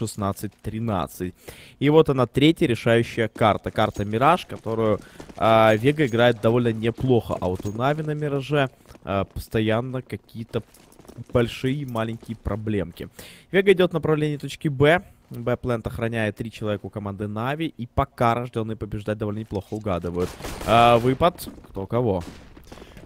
16-13. И вот она, третья решающая карта. Карта Мираж, которую Вега играет довольно неплохо. А вот у Нави на Мираже постоянно какие-то большие и маленькие проблемки. Вега идет в направлении точки Б. Б-плент охраняет 3 человека у команды Нави. И пока рожденные побеждать довольно неплохо угадывают. Выпад кто кого.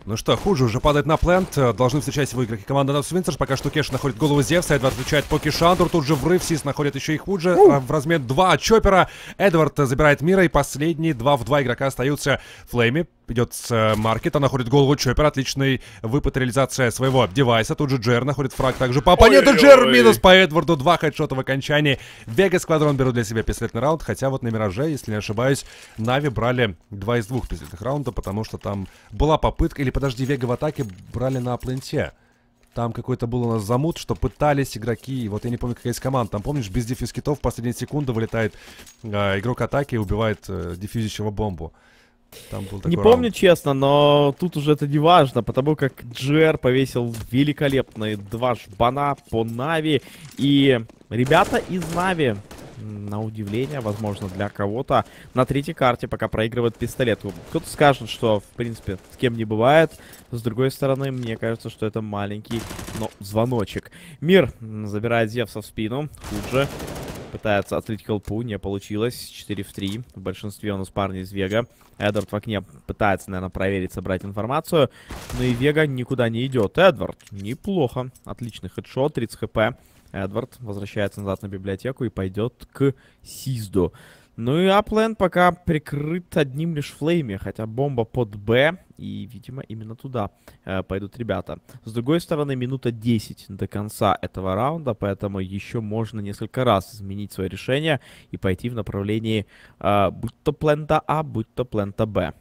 Ну что, хуже уже падает на плент. Должны встречать его игроки команды Нацвинтерс. Пока что Кеш находит голову Зевса. Эдвард отвечает по Кешандур. Тут же врыв. Сис находит еще и хуже. В размер 2 от Чоппера. Эдвард забирает Мира. И последние 2 в 2 игрока остаются. Флейми идет с маркета. Находит голову Чоппера. Отличный выпад, реализация своего девайса. Тут же Джер находит фраг. Также по оппоненту Джер. Минус по Эдварду. 2 хедшота в окончании. Вега Сквадрон берут для себя пистолетный раунд. Хотя вот на Мираже, если не ошибаюсь, Нави брали 2 из 2 пистолетных раунда. Потому что там была попытка... Или подожди, Вега в атаке брали на пленте. Там какой-то был у нас замут, что пытались игроки... Вот я не помню, какая из команд. Там, помнишь, без дефьюз китов в последние секунды вылетает игрок атаки и убивает дефьюзящего бомбу. Там был такой раунд. Честно, но тут уже это не важно, потому как Джер повесил великолепные 2 жбана по Нави. И ребята из Нави... На удивление, возможно, для кого-то на третьей карте пока проигрывает пистолет. Кто-то скажет, что, в принципе, с кем не бывает. С другой стороны, мне кажется, что это маленький, но звоночек. Мир забирает Зевса в спину. Тут же пытается отлить колпу. Не получилось. 4 в 3. В большинстве у нас парни из Вега. Эдвард в окне пытается, наверное, проверить, собрать информацию. Но и Вега никуда не идет. Эдвард неплохо. Отличный хедшот. 30 хп. Эдвард возвращается назад на библиотеку и пойдет к Сизду. Ну и Аплен пока прикрыт одним лишь Флейми, хотя бомба под Б, и, видимо, именно туда пойдут ребята. С другой стороны, минута 10 до конца этого раунда, поэтому еще можно несколько раз изменить свое решение и пойти в направлении будь то плента А, будь то плента Б.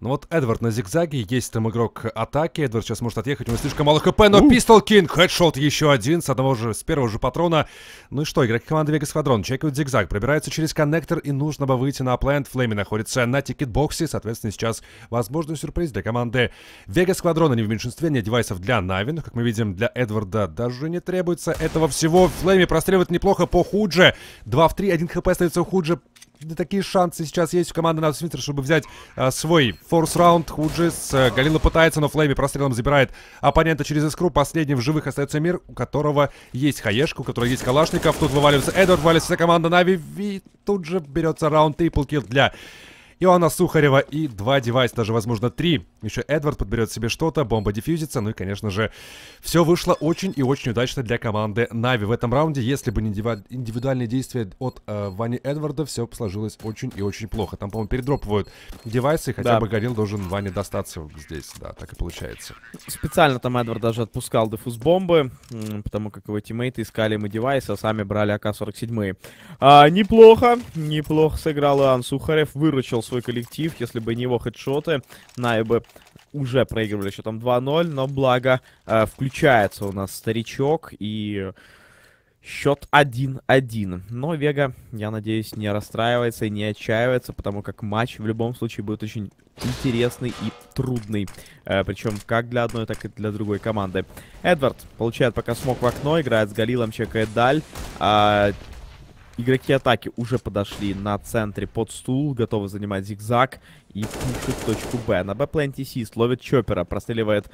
Ну вот Эдвард на зигзаге, есть там игрок атаки, Эдвард сейчас может отъехать, у него слишком мало хп, но Пистол Кинг, хедшот еще один, с первого же патрона. Ну и что, игроки команды Вега Сквадрон чекают зигзаг, пробираются через коннектор и нужно бы выйти на аплент. Флейми находится на тикетбоксе, соответственно сейчас возможный сюрприз для команды Вега Сквадрона, не в меньшинстве, нет девайсов для Нави, но как мы видим для Эдварда даже не требуется этого всего. Флейми простреливает неплохо по Худжи, 2 в 3, 1 хп остается у Худжи. Такие шансы сейчас есть у команды Нацвинтерс, чтобы взять свой форс-раунд. Худжи с Галила пытается, но Флейми прострелом забирает оппонента через искру. Последним в живых остается Мир, у которого есть хаешка, у которого есть калашников. Тут вываливается Эдвард, вываливается вся команда Нави. И тут же берется раунд триплкилл для Иоанна Сухарева. И 2 девайса, даже, возможно, 3. Еще Эдвард подберет себе что-то, бомба дефьюзится. Ну и, конечно же, все вышло очень и очень удачно для команды Нави в этом раунде. Если бы не индивидуальные действия от Вани Эдварда, все сложилось очень и очень плохо. Там, по-моему, передропывают девайсы, и хотя бы Горилл должен Ване достаться здесь. Да, так и получается. Специально там Эдвард даже отпускал дефуз-бомбы, потому как его тиммейты искали ему девайсы, а сами брали АК-47. Неплохо сыграл Иоанн Сухарев, выручил свой коллектив. Если бы не его хедшоты, Нави бы уже проигрывали счетом 2-0, но благо включается у нас старичок и счет 1-1. Но Вега, я надеюсь, не расстраивается и не отчаивается, потому как матч в любом случае будет очень интересный и трудный. Причем как для одной, так и для другой команды. Эдвард получает пока смок в окно, играет с Галилом, чекает даль. Игроки атаки уже подошли на центре под стул, готовы занимать зигзаг и пушит точку Б. На Б-пленте Сист ловит Чоппера, простреливает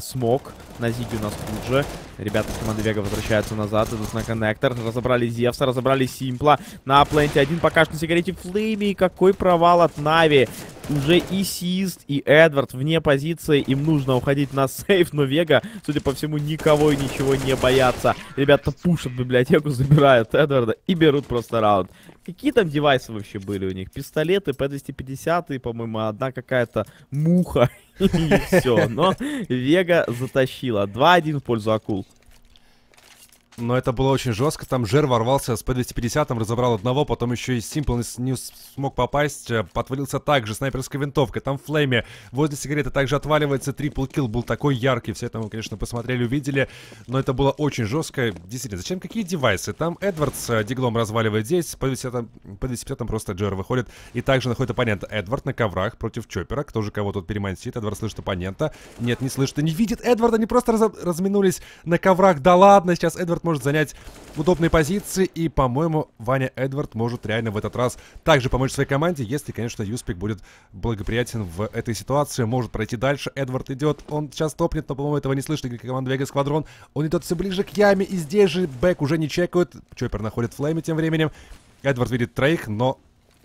смок. На зиге у нас тут же. Ребята с команды Вега возвращаются назад, идут на коннектор. Разобрали Зевса, разобрали Симпла. На пленте один пока что на сигарете Флейми. И какой провал от Нави. Уже и Сист, и Эдвард вне позиции. Им нужно уходить на сейф, но Вега, судя по всему, никого и ничего не боятся. Ребята пушат библиотеку, забирают Эдварда и берут просто раунд. Какие там девайсы вообще были у них? Пистолеты, P250, и, по-моему, одна какая-то муха. И все. Но Вега затащила. 2-1 в пользу акул. Но это было очень жестко. Там Жер ворвался с P250, разобрал одного, потом еще и Simple не смог попасть. Подвалился также снайперской винтовкой. Там Флейми возле сигареты также отваливается. Триплкилл был такой яркий. Все это мы, конечно, посмотрели, увидели. Но это было очень жестко. Действительно, зачем какие девайсы? Там Эдвард с диглом разваливает здесь. P250 просто Джер выходит. И также находит оппонента. Эдвард на коврах против Чоппера. Кто же кого тут перемансит? Эдвард слышит оппонента. Нет, не слышит и не видит Эдварда. Они просто разминулись на коврах. Да ладно, сейчас Эдвард Эдвард может занять удобные позиции. И, по-моему, Ваня Эдвард может реально в этот раз также помочь своей команде, если, конечно, Юспик будет благоприятен в этой ситуации. Может пройти дальше. Эдвард идет. Он сейчас топнет, но, по-моему, этого не слышно. Команда Vega Squadron. Он идет все ближе к яме. И здесь же бэк уже не чекают. Чоппер находит Флейми тем временем. Эдвард видит троих, но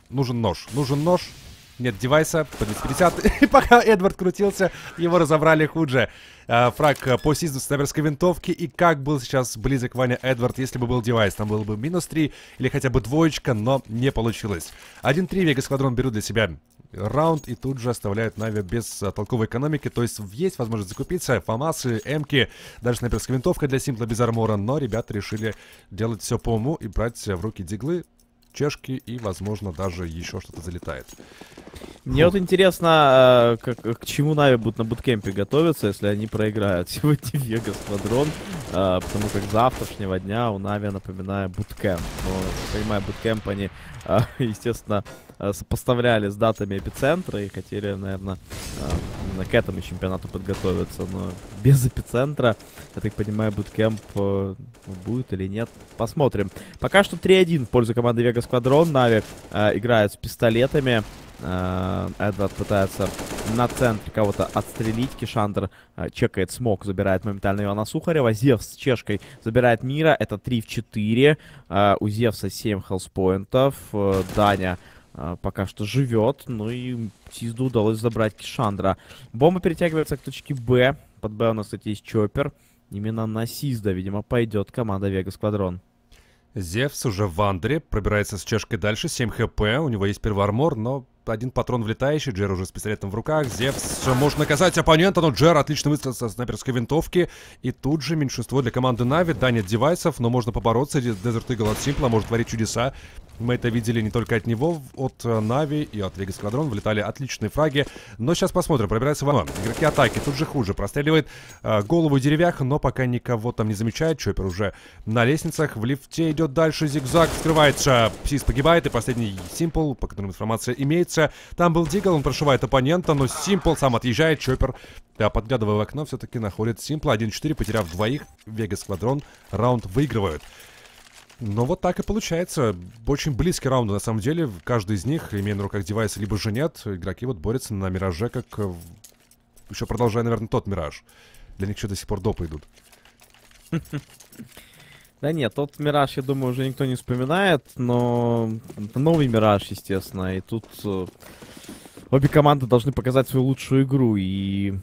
нужен нож. Нужен нож. Нет девайса, по 250. И пока Эдвард крутился, его разобрали хуже. Фраг по Систу с снайперской винтовки. И как был сейчас близок Ваня Эдвард, если бы был девайс. Там был бы минус 3 или хотя бы двоечка, но не получилось. 1-3 Vega Squadron берут для себя раунд и тут же оставляют Na'Vi без толковой экономики. То есть есть возможность закупиться. Фамасы, эмки, даже снайперская винтовка для Симпла без армора. Но ребята решили делать все по уму и брать в руки диглы, чешки и, возможно, даже еще что-то залетает. Мне вот интересно, к чему Na'Vi будут на буткемпе готовиться, если они проиграют сегодня Vega Squadron, потому как завтрашнего дня у Na'Vi, напоминаю, буткемп. Но, понимаю, буткемп они, естественно, сопоставляли с датами Эпицентра и хотели, наверное, к этому чемпионату подготовиться, но без Эпицентра, я так понимаю, буткемп будет или нет, посмотрим. Пока что 3-1 в пользу команды Vega Squadron. Na'Vi играет с пистолетами. Эдвард пытается на центре кого-то отстрелить. Кишандр чекает смог, забирает моментально Ивана Сухарева. Зевс с чешкой забирает Мира. Это 3 в 4. У Зевса 7 хелспоинтов. Даня пока что живет. Ну и Сизду удалось забрать Кишандра. Бомба перетягивается к точке Б. Под Б у нас, кстати, есть Чоппер. Именно на Сизда, видимо, пойдет команда Vega Squadron. Зевс уже в андре, пробирается с чешкой дальше, 7 хп, у него есть первый армор, но один патрон влетающий, Джер уже с пистолетом в руках, Зевс может наказать оппонента, но Джер отлично выстрел со снайперской винтовки, и тут же меньшинство для команды Na'Vi, да, нет девайсов, но можно побороться, Desert Eagle от Simple может творить чудеса, мы это видели не только от него, от Na'Vi и от Vega Squadron влетали отличные фраги, но сейчас посмотрим, пробирается Вано, игроки атаки, тут же хуже, простреливает голову и деревях, но пока никого там не замечает, Чоппер уже на лестницах, в лифте идет дальше, зигзаг вскрывается, Псис погибает, и последний Simple, по которому информация имеется. Там был дигл, он прошивает оппонента, но Simple сам отъезжает, Чоппер, да, подглядывая в окно, все-таки находит Simple. 1-4, потеряв двоих, Vega Squadron раунд выигрывают. Но вот так и получается. Очень близкий раунд, на самом деле. Каждый из них, имея на руках девайс, либо же нет, игроки вот борются на мираже, как... Еще продолжая, наверное, тот мираж. Для них еще до сих пор допы идут. Да нет, тот мираж, я думаю, уже никто не вспоминает, но это новый мираж, естественно, и тут обе команды должны показать свою лучшую игру, и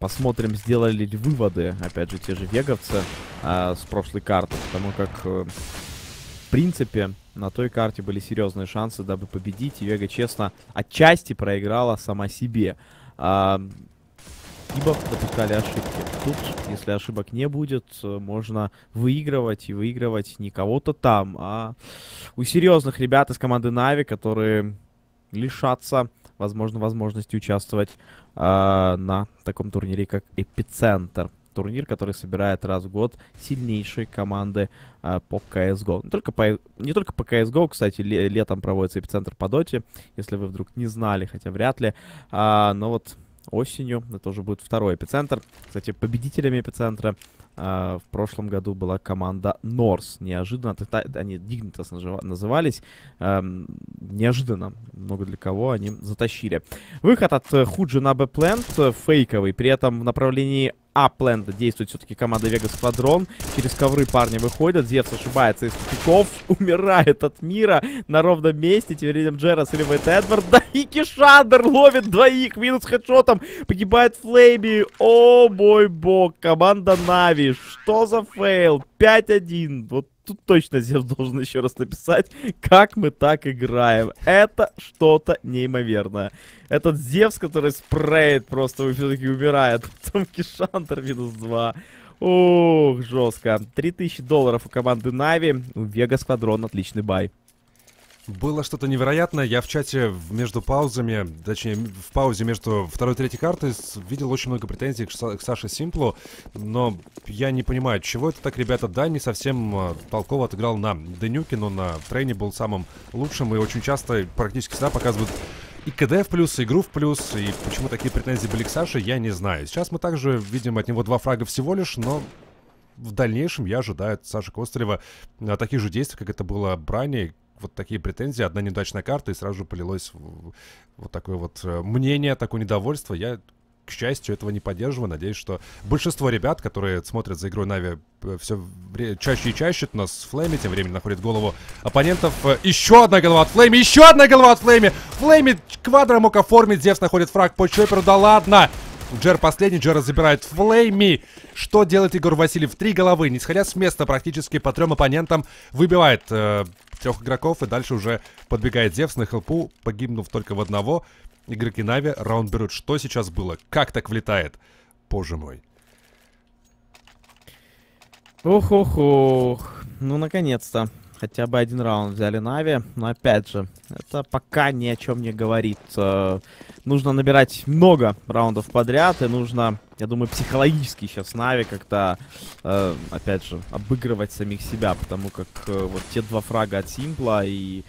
посмотрим, сделали ли выводы, опять же, те же веговцы с прошлой карты, потому как, в принципе, на той карте были серьезные шансы, дабы победить, и Вега, честно, отчасти проиграла сама себе, ибо допускали ошибки. Тут, если ошибок не будет, можно выигрывать и выигрывать не кого-то там, а у серьезных ребят из команды Na'Vi, которые лишатся, возможно, возможности участвовать на таком турнире, как Эпицентр. Турнир, который собирает раз в год сильнейшие команды по CSGO. Не только по CSGO, кстати, летом проводится Эпицентр по доте, если вы вдруг не знали, хотя вряд ли, но вот... Осенью, это уже будет второй Эпицентр. Кстати, победителями Эпицентра в прошлом году была команда Норс. Неожиданно, тогда они Dignitas назывались. Неожиданно, много для кого они затащили. Выход от Худжи на Б-плент фейковый. При этом в направлении А-плента действует все-таки команда Vega Squadron. Через ковры парни выходят. Зевс ошибается из тупиков. Умирает от Мира на ровном месте. Теперь видим Джера сливает Эдвард. Да и Кишандр ловит двоих. Минус хедшотом. Погибает Flamie. О мой бог. Команда Na'Vi. Что за фейл? 5-1. Вот тут точно Зевс должен еще раз написать, как мы так играем. Это что-то неимоверное. Этот Зевс, который спреет, просто все-таки умирает. Потом Кишантер минус 2. Ух, жестко. $3000 у команды Na'Vi. У Vega Squadron отличный бай. Было что-то невероятное. Я в чате между паузами, точнее, в паузе между второй и третьей картой видел очень много претензий к Саше Симплу, но я не понимаю, чего это так, ребята. Да, не совсем толково отыграл на The Nuke, но на Трейне был самым лучшим и очень часто, практически всегда показывают и КД в плюс, и игру в плюс, и почему такие претензии были к Саше, я не знаю. Сейчас мы также видим от него 2 фрага всего лишь, но... в дальнейшем я ожидаю от Саши Костылева таких же действий, как это было ранее. Вот такие претензии, одна неудачная карта, и сразу же полилось вот такое вот мнение, такое недовольство. Я, к счастью, этого не поддерживаю. Надеюсь, что большинство ребят, которые смотрят за игрой Na'Vi все чаще и чаще, у нас Флэми тем временем находит голову оппонентов. Еще одна голова от Флэми, еще одна голова от Флэми. Флэми квадро мог оформить, Зевс находит фраг по Чопперу, да ладно. Джер последний, Джера забирает Флейми. Что делает Егор Васильев? Три головы, не сходя с места практически по трем оппонентам, выбивает трех игроков, и дальше уже подбегает Зевс на хелпу, погибнув только в одного. Игроки Na'Vi раунд берут. Что сейчас было? Как так влетает? Боже мой. Ох-ох-ох. Ну, наконец-то. Хотя бы один раунд взяли Na'Vi, но опять же, это пока ни о чем не говорит. Нужно набирать много раундов подряд, и нужно, я думаю, психологически сейчас Na'Vi как-то, опять же, обыгрывать самих себя, потому как вот те два фрага от Симпла и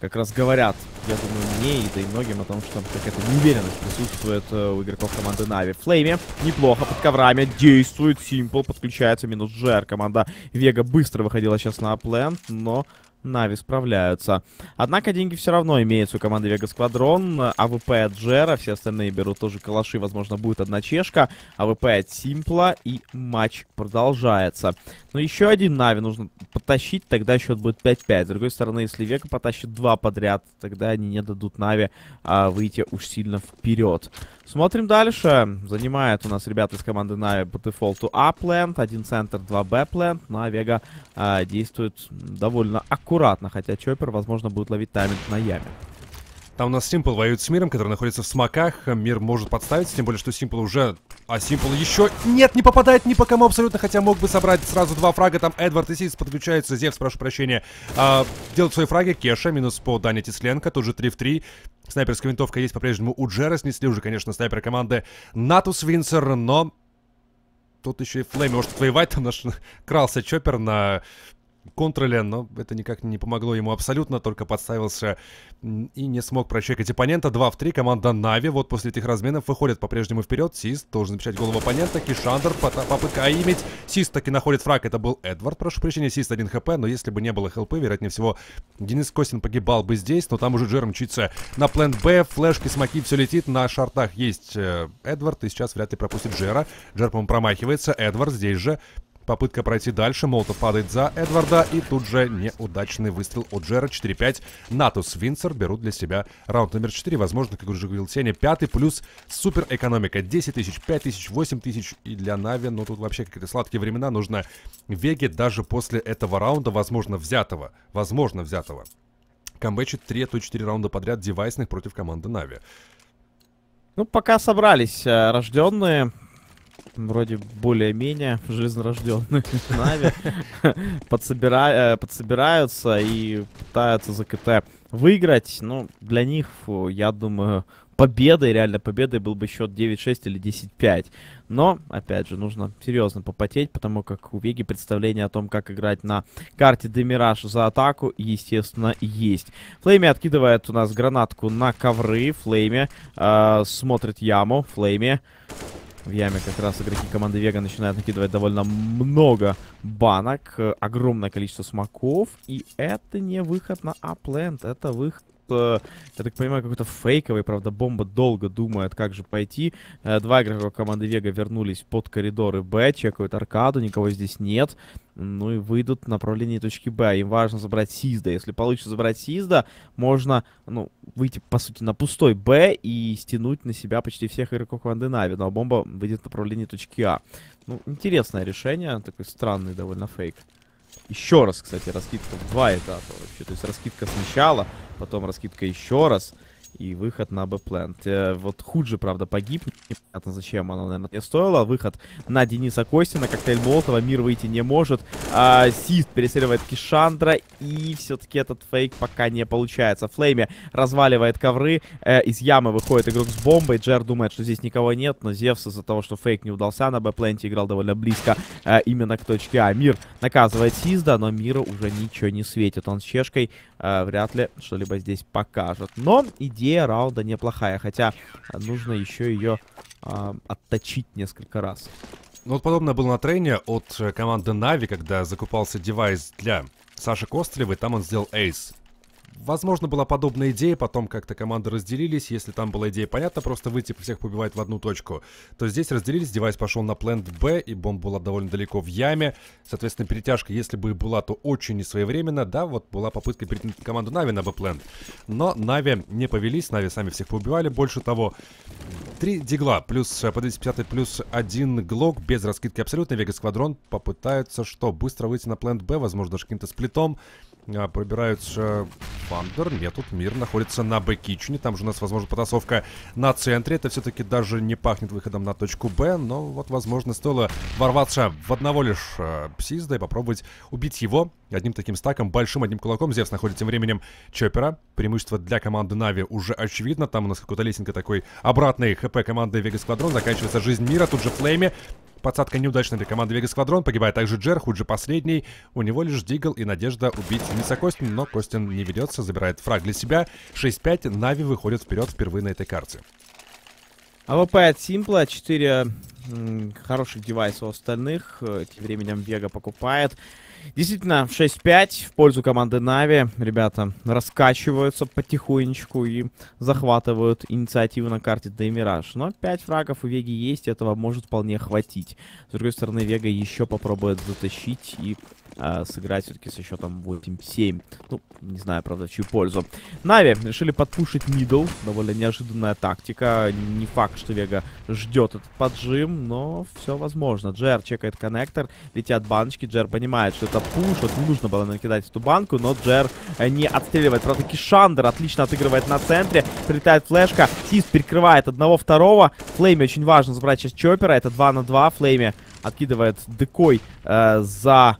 как раз говорят, я думаю, мне и да и многим о том, что какая-то неуверенность присутствует у игроков команды Na'Vi. Флейми неплохо под коврами действует, Simple подключается, минус Жер. Команда Vega быстро выходила сейчас на аплент, но Na'Vi справляются. Однако деньги все равно имеются у команды Vega Squadron. АВП от Жера, все остальные берут тоже калаши, возможно, будет одна чешка. АВП от Симпла, и матч продолжается. Но еще один Na'Vi нужно потащить, тогда счет будет 5-5. С другой стороны, если Vega потащит два подряд, тогда они не дадут Na'Vi выйти уж сильно вперед. Смотрим дальше. Занимает у нас ребята из команды Na'Vi по дефолту А-плент, один центр, два Б-плент. Но Vega действует довольно аккуратно, хотя Chopper, возможно, будет ловить тайминг на яме. Там у нас Simple воюет с Миром, который находится в смоках. Мир может подставиться, тем более, что Simple уже... А Simple еще... Нет, не попадает ни по кому абсолютно, хотя мог бы собрать сразу два фрага. Там Эдвард и Сист подключаются. Зевс, прошу прощения, делают свои фраги. Кеша, минус по Дане Тесленко, тут же 3 в 3. Снайперская винтовка есть по-прежнему у Джера. Снесли уже, конечно, снайпер команды Натус Винсер, но... Тут еще и Флейми может отвоевать. Там наш крался Chopper на... контроле, но это никак не помогло ему абсолютно, только подставился и не смог прочекать оппонента. 2 в 3, команда Na'Vi вот после этих разменов выходит по-прежнему вперед. Сист должен напечать голову оппонента, Кишандр попытка аимить. Сист таки находит фраг, это был Эдвард, прошу прощения, Сист 1 хп, но если бы не было хелпы, вероятнее всего, Денис Костин погибал бы здесь, но там уже Джер мчится на план Б, флешки, смоки, все летит, на шартах есть Эдвард, и сейчас вряд ли пропустит Джера. Джер, по-моему, промахивается, Эдвард здесь же. Попытка пройти дальше. Молотов падает за Эдварда. И тут же неудачный выстрел от Джера. 4-5. Натус Винсер берут для себя раунд номер 4. Возможно, как уже говорил Сеня, 5-й. Плюс супер экономика. 10 тысяч, 5 тысяч, 8 тысяч. И для Na'Vi, ну тут вообще какие-то сладкие времена. Нужно Веге даже после этого раунда, возможно, взятого. Возможно, взятого. Камбэчит 3, а то 4 раунда подряд девайсных против команды Na'Vi. Ну, пока собрались рожденные... Вроде более-менее жизнерожденные Na'Vi подсобираются и пытаются за КТ выиграть. Ну, для них, я думаю, победой, реально победой был бы счет 9-6 или 10-5. Но, опять же, нужно серьезно попотеть, потому как у Веги представление о том, как играть на карте de_mirage за атаку, естественно, есть. Флейми откидывает у нас гранатку на ковры. Флейми смотрит яму. Флейми... В яме как раз игроки команды Vega начинают накидывать довольно много банок, огромное количество смоков, и это не выход на аплент, это выход, я так понимаю, какой-то фейковый, правда, бомба долго думает, как же пойти. Два игрока команды Vega вернулись под коридоры Б, чекают аркаду, никого здесь нет. Ну и выйдут в направлении точки Б. Им важно забрать Сизда. Если получится забрать Сизда, можно, ну, выйти, по сути, на пустой Б и стянуть на себя почти всех игроков команды Na'Vi. Но бомба выйдет в направлении точки А. Ну, интересное решение. Такой странный довольно фейк. Еще раз, кстати, раскидка в два этапа вообще. То есть раскидка сначала, потом раскидка еще раз. И выход на Б-плент. Вот Худжи, правда, погиб. Непонятно, зачем она, наверное, не стоила. Выход на Дениса Костина. Коктейль Молотова. Мир выйти не может. Сист переселивает Кишандра. И все-таки этот фейк пока не получается. Флейми разваливает ковры. Из ямы выходит игрок с бомбой. Джер думает, что здесь никого нет. Но Зевс из-за того, что фейк не удался на Б-пленте, играл довольно близко именно к точке А. Мир наказывает Сизда, но Миру уже ничего не светит. Он с чешкой вряд ли что-либо здесь покажет. Но идея раунда неплохая, хотя нужно еще ее отточить несколько раз. Ну вот подобное было на трейне от команды Na'Vi, когда закупался девайс для Саши Костылевой, там он сделал эйс. Возможно, была подобная идея, потом как-то команды разделились. Если там была идея, понятно, просто выйти всех побивать в одну точку, то здесь разделились, девайс пошел на плент Б, и бомба была довольно далеко в яме. Соответственно, перетяжка, если бы и была, то очень несвоевременно. Да, вот была попытка перетянуть команду Na'Vi на Б-плент, но Na'Vi не повелись, Na'Vi сами всех поубивали. Больше того, 3 дигла плюс по 250 плюс 1 глок без раскидки абсолютно. Vega Squadron попытаются что? Быстро выйти на плент Б, возможно, даже каким-то сплитом. Пробираются Бандер. Нет, тут Мир находится на Б-кичне. Там же у нас, возможно, потасовка на центре. Это все-таки даже не пахнет выходом на точку Б. Но вот, возможно, стоило ворваться в одного лишь псизда и попробовать убить его одним таким стаком, большим, одним кулаком. Зевс находит тем временем Чоппера. Преимущество для команды Na'Vi уже очевидно. Там у нас какой-то лесенка такой обратный. ХП команды Vega Squadron. Заканчивается жизнь Мира. Тут же Flamie. Подсадка неудачная для команды Vega Squadron. Погибает также Jere, Huji последний. У него лишь дигл и надежда убить Лиса Костин. Но Костин не ведется, забирает фраг для себя. 6-5, Na'Vi выходит вперед впервые на этой карте. АВП от Simple, 4 хороших девайса у остальных. Тем временем Vega покупает. Действительно, 6-5 в пользу команды Na'Vi. Ребята раскачиваются потихонечку и захватывают инициативу на карте de_mirage. Но 5 фрагов у Веги есть, этого может вполне хватить. С другой стороны, Вега еще попробует затащить и сыграть все-таки со счетом 8-7. Ну, не знаю, правда, в чью пользу. Na'Vi решили подпушить мидл. Довольно неожиданная тактика. Не факт, что Вега ждет этот поджим, но все возможно. Jere чекает коннектор, летят баночки. Jere понимает, что это пуш. Вот нужно было накидать эту банку, но Jere не отстреливает. Правда, Кишандер отлично отыгрывает на центре. Прилетает флешка. Сист перекрывает одного, второго. Flamie очень важно забрать сейчас Чоппера. Это 2 на 2. Flamie откидывает декой за...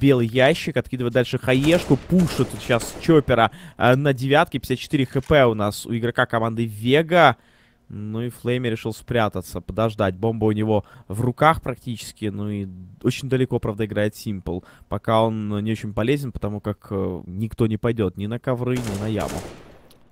белый ящик, откидывает дальше хаешку, пушит сейчас Чоппера на девятке, 54 хп у нас у игрока команды Вега. Ну и Flamie решил спрятаться, подождать. Бомба у него в руках практически, ну и очень далеко, правда, играет Simple. Пока он не очень полезен, потому как никто не пойдет ни на ковры, ни на яму.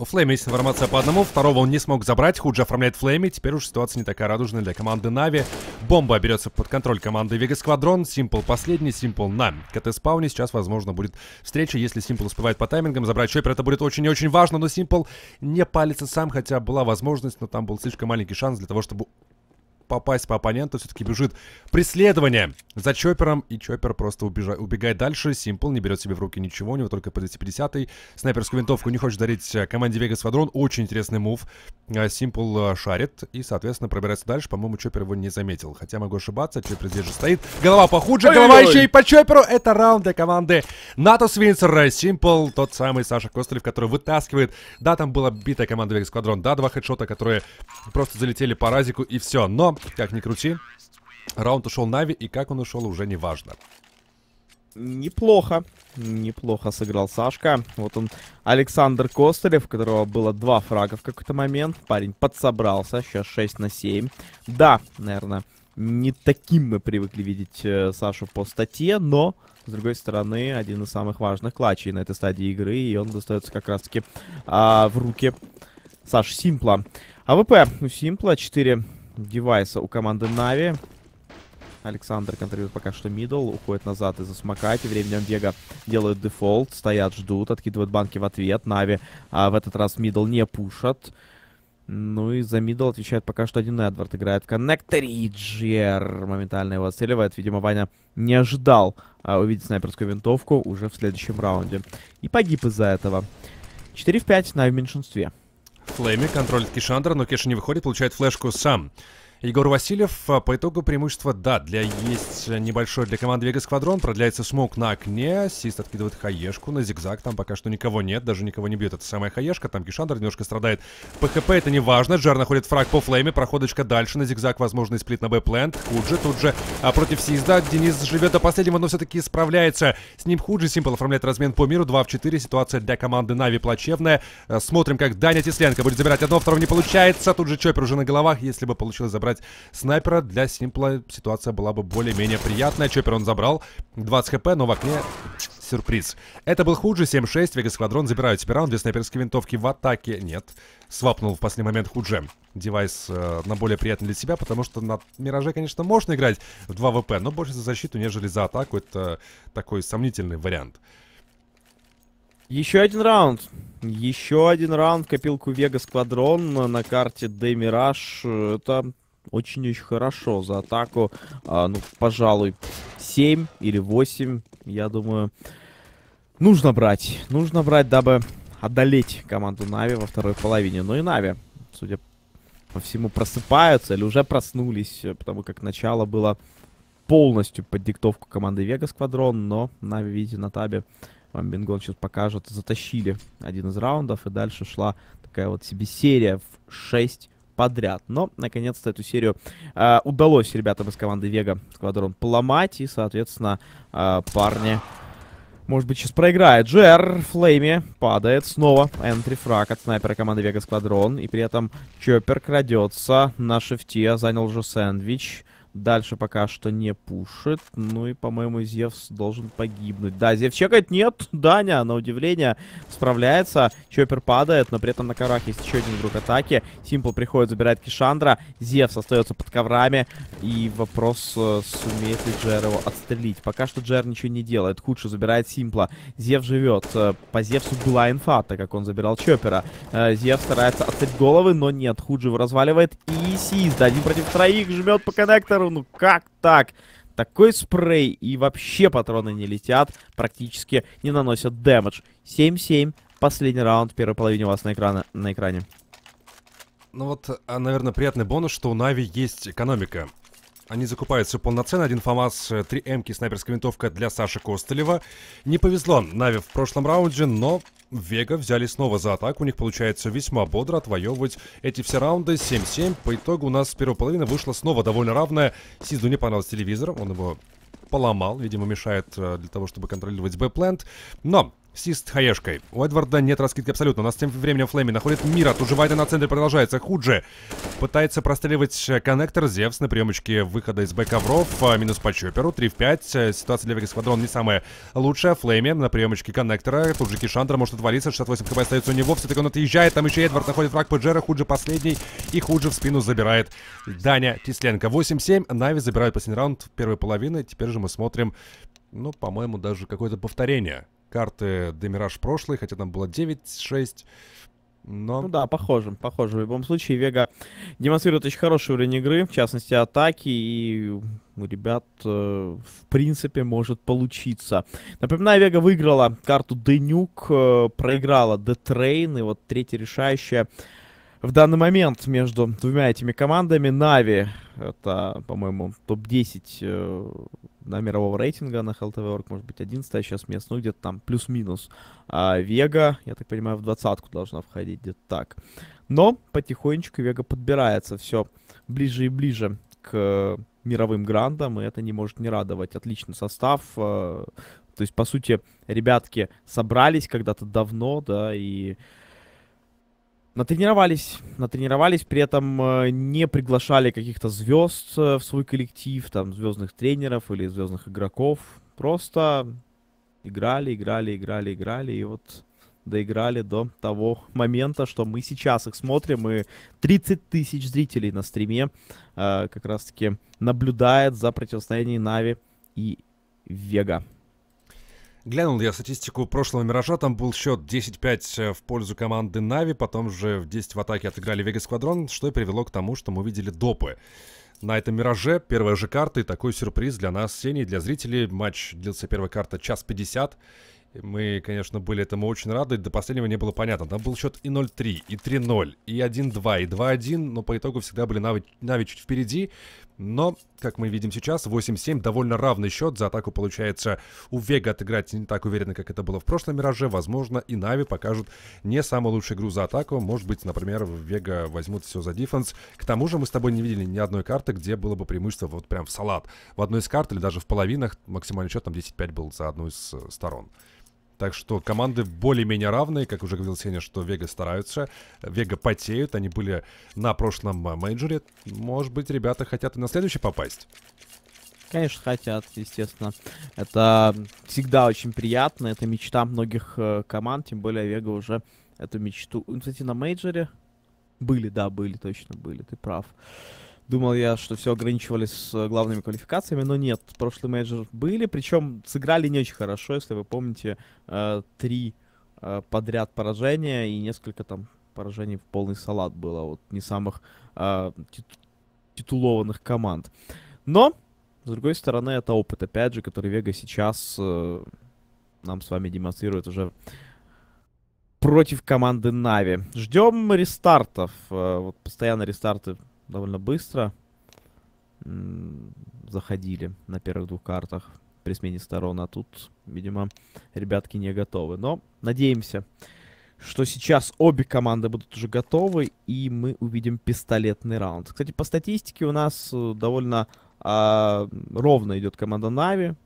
У Flamie есть информация по одному, второго он не смог забрать. Huji оформляет Flamie. Теперь уж ситуация не такая радужная для команды Na'Vi. Бомба берется под контроль команды Vega Squadron. Simple последний, Simple на КТ-спауне. Сейчас, возможно, будет встреча. Если Simple успевает по таймингам забрать Чоппера, это будет очень и очень важно. Но Simple не палится сам, хотя была возможность, но там был слишком маленький шанс для того, чтобы попасть по оппоненту. Все-таки бежит преследование за Чоппером, и Чоппер просто убегает дальше. Simple не берет себе в руки ничего, у него только по 250-й. Снайперскую винтовку не хочет дарить команде Vega Squadron. Очень интересный мув. Simple шарит и, соответственно, пробирается дальше. По-моему, Чоппер его не заметил. Хотя могу ошибаться, Чоппер здесь же стоит. Голова по Huji, голова еще и по Чопперу. Это раунд для команды Натус Винсера. Simple, тот самый Саша Костылев, который вытаскивает. Да, там была битая команда Vega Squadron. Да, 2 хедшота, которые просто залетели по разику, и все. Но как ни крути, раунд ушел Na'Vi, и как он ушел, уже не важно. Неплохо. Неплохо сыграл Сашка. Вот он, Александр Костылев, у которого было 2 фрага в какой-то момент. Парень подсобрался, сейчас 6 на 7. Да, наверное, не таким мы привыкли видеть Сашу по статье, но... С другой стороны, один из самых важных клатчей на этой стадии игры, и он достается как раз-таки в руки Саши Simple. АВП у Simple, 4 девайса у команды Na'Vi. Александр контролирует пока что мидл, уходит назад из-за смока. Тем временем Вега делают дефолт, стоят, ждут, откидывают банки в ответ. Na'Vi в этот раз мидл не пушат. Ну и за мидл отвечает пока что один Эдвард. Играет в коннекторе, и Jere моментально его отстреливает. Видимо, Ваня не ожидал увидеть снайперскую винтовку уже в следующем раунде. И погиб из-за этого. 4 в 5, Na'Vi в меньшинстве. Flamie контролит Кишандра, но Кеша не выходит, получает флешку сам. Егор Васильев, по итогу преимущество, да, есть небольшое для команды Vega Squadron. Продляется смок на окне, Сист откидывает хаешку на зигзаг, там пока что никого нет, даже никого не бьет эта самая хаешка, там Кишандр немножко страдает ПХП, это не важно. Jere находит фраг по Flamie, проходочка дальше на зигзаг, возможный сплит на Б-плент. Huji тут же против Систа, Денис живет до последнего, но все-таки справляется с ним Huji. Simple оформляет размен по миру, 2 в 4, ситуация для команды Na'Vi плачевная. Смотрим, как Даня Тесленко будет забирать одно, второго не получается, тут же Чоппер уже на головах, если бы получилось забрать снайпера, для Simple ситуация была бы более-менее приятная. Чоппер он забрал, 20 хп, но в окне сюрприз. Это был Худжи, 7-6, Вега Сквадрон, забирают себе раунд, две снайперские винтовки в атаке. Нет, свапнул в последний момент Худжи. Девайс на более приятный для себя, потому что на Мираже, конечно, можно играть в 2 ВП, но больше за защиту, нежели за атаку. Это такой сомнительный вариант. Еще один раунд. Еще один раунд в копилку Вега Сквадрон на карте de_mirage. Это очень-очень хорошо за атаку. Ну, пожалуй, 7 или 8, я думаю, нужно брать. Нужно брать, дабы одолеть команду Na'Vi во второй половине. Ну и Na'Vi, судя по всему, просыпаются или уже проснулись, потому как начало было полностью под диктовку команды Вега Сквадрон. Но Na'Vi, видите, на табе вам Бингон сейчас покажет. Затащили один из раундов, и дальше шла такая вот себе серия в 6 подряд. Но, наконец-то, эту серию удалось ребятам из команды Вега Сквадрон поломать. И, соответственно, парни, может быть, сейчас проиграют. Джер, Флейми падает снова. Энтри-фраг от снайпера команды Вега Сквадрон. И при этом Чоппер крадется на шифте. Занял уже сэндвич. Дальше пока что не пушит. Ну и, по-моему, Зевс должен погибнуть. Да, Зевс чекает. Нет, Даня, на удивление, справляется. Чоппер падает, но при этом на коврах есть еще один друг атаки. Simple приходит, забирает Кишандра. Зевс остается под коврами. И вопрос, сумеет ли Джер его отстрелить. Пока что Джер ничего не делает. Худше забирает Simple. Зевс живет. По Зевсу была инфа, так как он забирал Чоппера. Зевс старается отстрелить головы, но нет. Худже его разваливает. И Сист один против троих жмет по коннектору. Ну как так? Такой спрей, и вообще патроны не летят, практически не наносят дэмэдж. 7-7, последний раунд, первой половине у вас на экране. Ну вот, наверное, приятный бонус, что у Na'Vi есть экономика. Они закупают все полноценно. Один ФАМАС, 3 М-ки, снайперская винтовка для Саши Костылева. Не повезло Na'Vi в прошлом раунде, но Вега взяли снова за атаку. У них получается весьма бодро отвоевывать эти все раунды. 7-7. По итогу у нас первая половина вышла снова довольно равная. Сизду не понравился телевизор. Он его поломал. Видимо, мешает для того, чтобы контролировать Б-плент. Но Сист хаешкой. У Эдварда нет раскидки абсолютно. У нас тем временем Флейми находит Мира. Тужевайда на центре продолжается. Худжи пытается простреливать коннектор. Зевс на приемочке выхода из Б-ковров. Минус по Чопперу. 3 в 5. Ситуация для Вега Сквадрон не самая лучшая. Флейми на приемочке коннектора. Тут же Кишандра может отвалиться. 68 хп остается у него. Все-таки он отъезжает. Там еще Эдвард находит фраг по Джера. Худжи последний. И Худжи в спину забирает Даня Кисленко. 8-7. Na'Vi забирают последний раунд первой половины. Теперь же мы смотрим, ну, по-моему, даже какое-то повторение карты de_mirage прошлой, хотя там было 9-6, но... Ну да, похоже. В любом случае, Вега демонстрирует очень хороший уровень игры, в частности, атаки, и у ребят, в принципе, может получиться. Напоминаю, Вега выиграла карту The Nuke, проиграла The Train, и вот третья решающая в данный момент между двумя этими командами. Na'Vi, это, по-моему, топ-10 на мирового рейтинга на HLTV.org, может быть, 11-я сейчас место, ну, где-то там плюс-минус. А Вега, я так понимаю, в 20-ку должна входить, где-то так. Но потихонечку Вега подбирается все ближе и ближе к мировым грандам, и это не может не радовать. Отличный состав. То есть, по сути, ребятки собрались когда-то давно, да, и... Натренировались, при этом не приглашали каких-то звезд в свой коллектив, там, звездных тренеров или звездных игроков. Просто играли, и вот доиграли до того момента, что мы сейчас их смотрим, и 30 тысяч зрителей на стриме как раз-таки наблюдает за противостоянием Na'Vi и Вега. Глянул я статистику прошлого Миража, там был счет 10-5 в пользу команды Na'Vi, потом же в 10 в атаке отыграли Вега Сквадрон, что и привело к тому, что мы увидели допы. На этом Мираже первая же карта и такой сюрприз для нас, Сени, для зрителей. Матч длился, первая карта, час 50. Мы, конечно, были этому очень рады, до последнего не было понятно. Там был счет и 0-3, и 3-0, и 1-2, и 2-1, но по итогу всегда были Na'Vi чуть впереди. Но, как мы видим сейчас, 8-7, довольно равный счет. За атаку получается у Вега отыграть не так уверенно, как это было в прошлом Мираже. Возможно, и Na'Vi покажут не самую лучшую игру за атаку. Может быть, например, Вега возьмут все за дефенс. К тому же мы с тобой не видели ни одной карты, где было бы преимущество вот прям в салат. В одной из карт или даже в половинах максимальный счет там 10-5 был за одну из сторон. Так что команды более-менее равные, как уже говорил Сеня, что Вега стараются, Вега потеют, они были на прошлом мейджоре, может быть, ребята хотят и на следующий попасть. Конечно, хотят, естественно. Это всегда очень приятно. Это мечта многих команд, тем более Вега уже эту мечту... Кстати, на мейджоре были, да, были, точно были, ты прав. Думал я, что все ограничивались с главными квалификациями, но нет. Прошлый мейджор были, причем сыграли не очень хорошо, если вы помните, 3 подряд поражения и несколько там поражений в полный салат было от не самых титулованных команд. Но, с другой стороны, это опыт, опять же, который Вега сейчас нам с вами демонстрирует уже против команды Na'Vi. Ждем рестартов. Вот постоянно рестарты довольно быстро заходили на первых 2 картах при смене сторон. А тут, видимо, ребятки не готовы. Но надеемся, что сейчас обе команды будут уже готовы, и мы увидим пистолетный раунд. Кстати, по статистике у нас довольно ровно идет команда Na'Vi.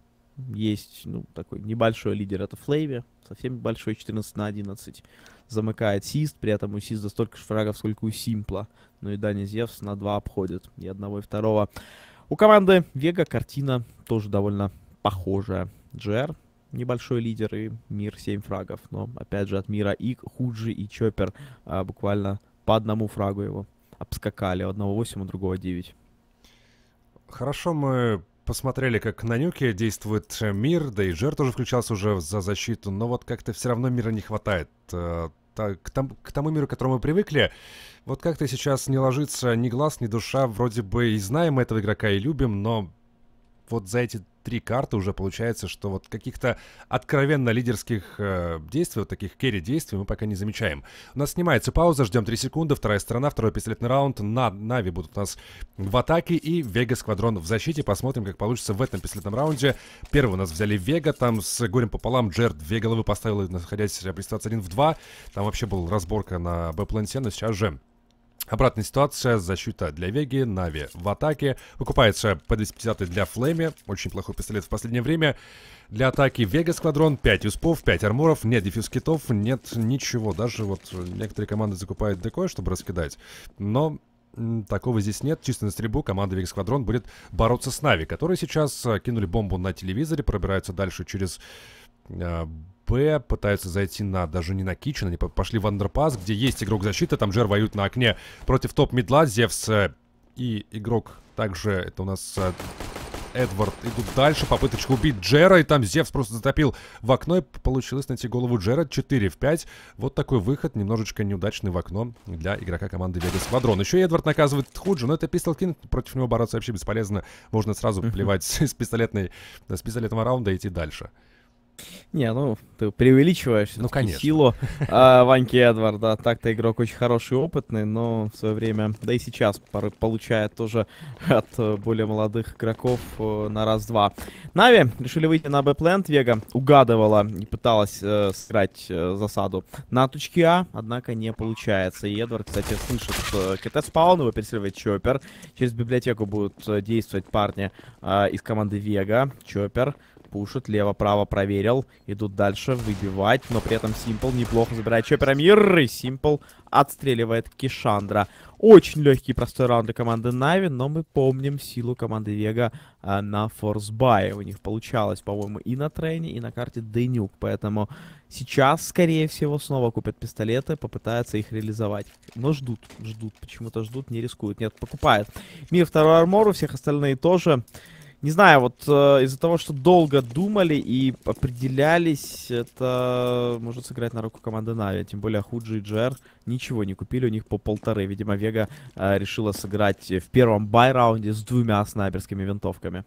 Есть, ну, такой небольшой лидер, это Flamie, совсем большой, 14-11. Замыкает Сист, при этом у Систа столько же фрагов, сколько у Симпла. Ну и Дани Зевс на 2 обходит, и одного, и второго. У команды Вега картина тоже довольно похожая. Джер небольшой лидер, и Мир 7 фрагов. Но, опять же, от Мира и Худжи, и Chopper буквально по одному фрагу его обскакали. У одного 8, у другого 9. Хорошо, мы посмотрели, как на Нюке действует Мир, да и Жер тоже включался уже за защиту, но вот как-то все равно Мира не хватает. К тому Миру, к которому мы привыкли, вот как-то сейчас не ложится ни глаз, ни душа. Вроде бы и знаем этого игрока, и любим, но вот за эти 3 карты уже получается, что вот каких-то откровенно лидерских действий, вот таких керри-действий мы пока не замечаем. У нас снимается пауза, ждем 3 секунды, вторая сторона, второй пистолетный раунд. На Na'Vi будут у нас в атаке и Vega Squadron в защите. Посмотрим, как получится в этом пистолетном раунде. Первый у нас взяли Vega, там с горем пополам Джер 2 головы поставил, находясь при ситуации 1 в 2. Там вообще была разборка на Б-планте, но сейчас же обратная ситуация, защита для Веги, Na'Vi в атаке. Выкупается по 250 для Flamie, очень плохой пистолет в последнее время. Для атаки Vega Squadron, 5 юспов, 5 арморов, нет дефьюз-китов, нет ничего. Даже вот некоторые команды закупают декой, чтобы раскидать, но такого здесь нет. Чисто на стрельбу команда Vega Squadron будет бороться с Na'Vi, которые сейчас кинули бомбу на телевизоре, пробираются дальше через... Б, пытаются зайти на, даже не на кичен, они пошли в андерпас, где есть игрок защиты, там Джер воюет на окне против топ-мидла, Зевс и игрок, также это у нас Эдвард, идут дальше, попыточка убить Джера, и там Зевс просто затопил в окно, и получилось найти голову Джера, 4 в 5, вот такой выход, немножечко неудачный в окно для игрока команды Vega Squadron. Еще Эдвард наказывает Худжи, но это пистол кинг, против него бороться вообще бесполезно, можно сразу плевать с пистолетного раунда и идти дальше. Не, ну, ты преувеличиваешь, ну, конечно, силу Ваньки Эдварда. Так-то игрок очень хороший, опытный, но в свое время, да и сейчас, получает тоже от более молодых игроков на раз-два. Na'Vi решили выйти на Б-плент. Вега угадывала и пыталась сыграть засаду на точке А, однако не получается. И Эдвард, кстати, слышит КТ-спаун, его пересиливает Chopper. Через библиотеку будут действовать парни из команды Вега. Chopper пушит, лево-право проверил, идут дальше выбивать, но при этом Simple неплохо забирает Chopper, Мир, и Simple отстреливает Кишандра. Очень легкий и простой раунд для команды Na'Vi, но мы помним силу команды Вега на форсбае. У них получалось, по-моему, и на Трейне, и на карте The Nuke, поэтому сейчас, скорее всего, снова купят пистолеты, попытаются их реализовать. Но ждут, ждут, почему-то ждут, не рискуют, нет, покупают. Мир 2 армор, у всех остальные тоже. Не знаю, вот из-за того, что долго думали и определялись, это может сыграть на руку команды Na'Vi. Тем более Худжи и Джер ничего не купили, у них по 1,5. Видимо, Вега решила сыграть в первом бай-раунде с 2 снайперскими винтовками.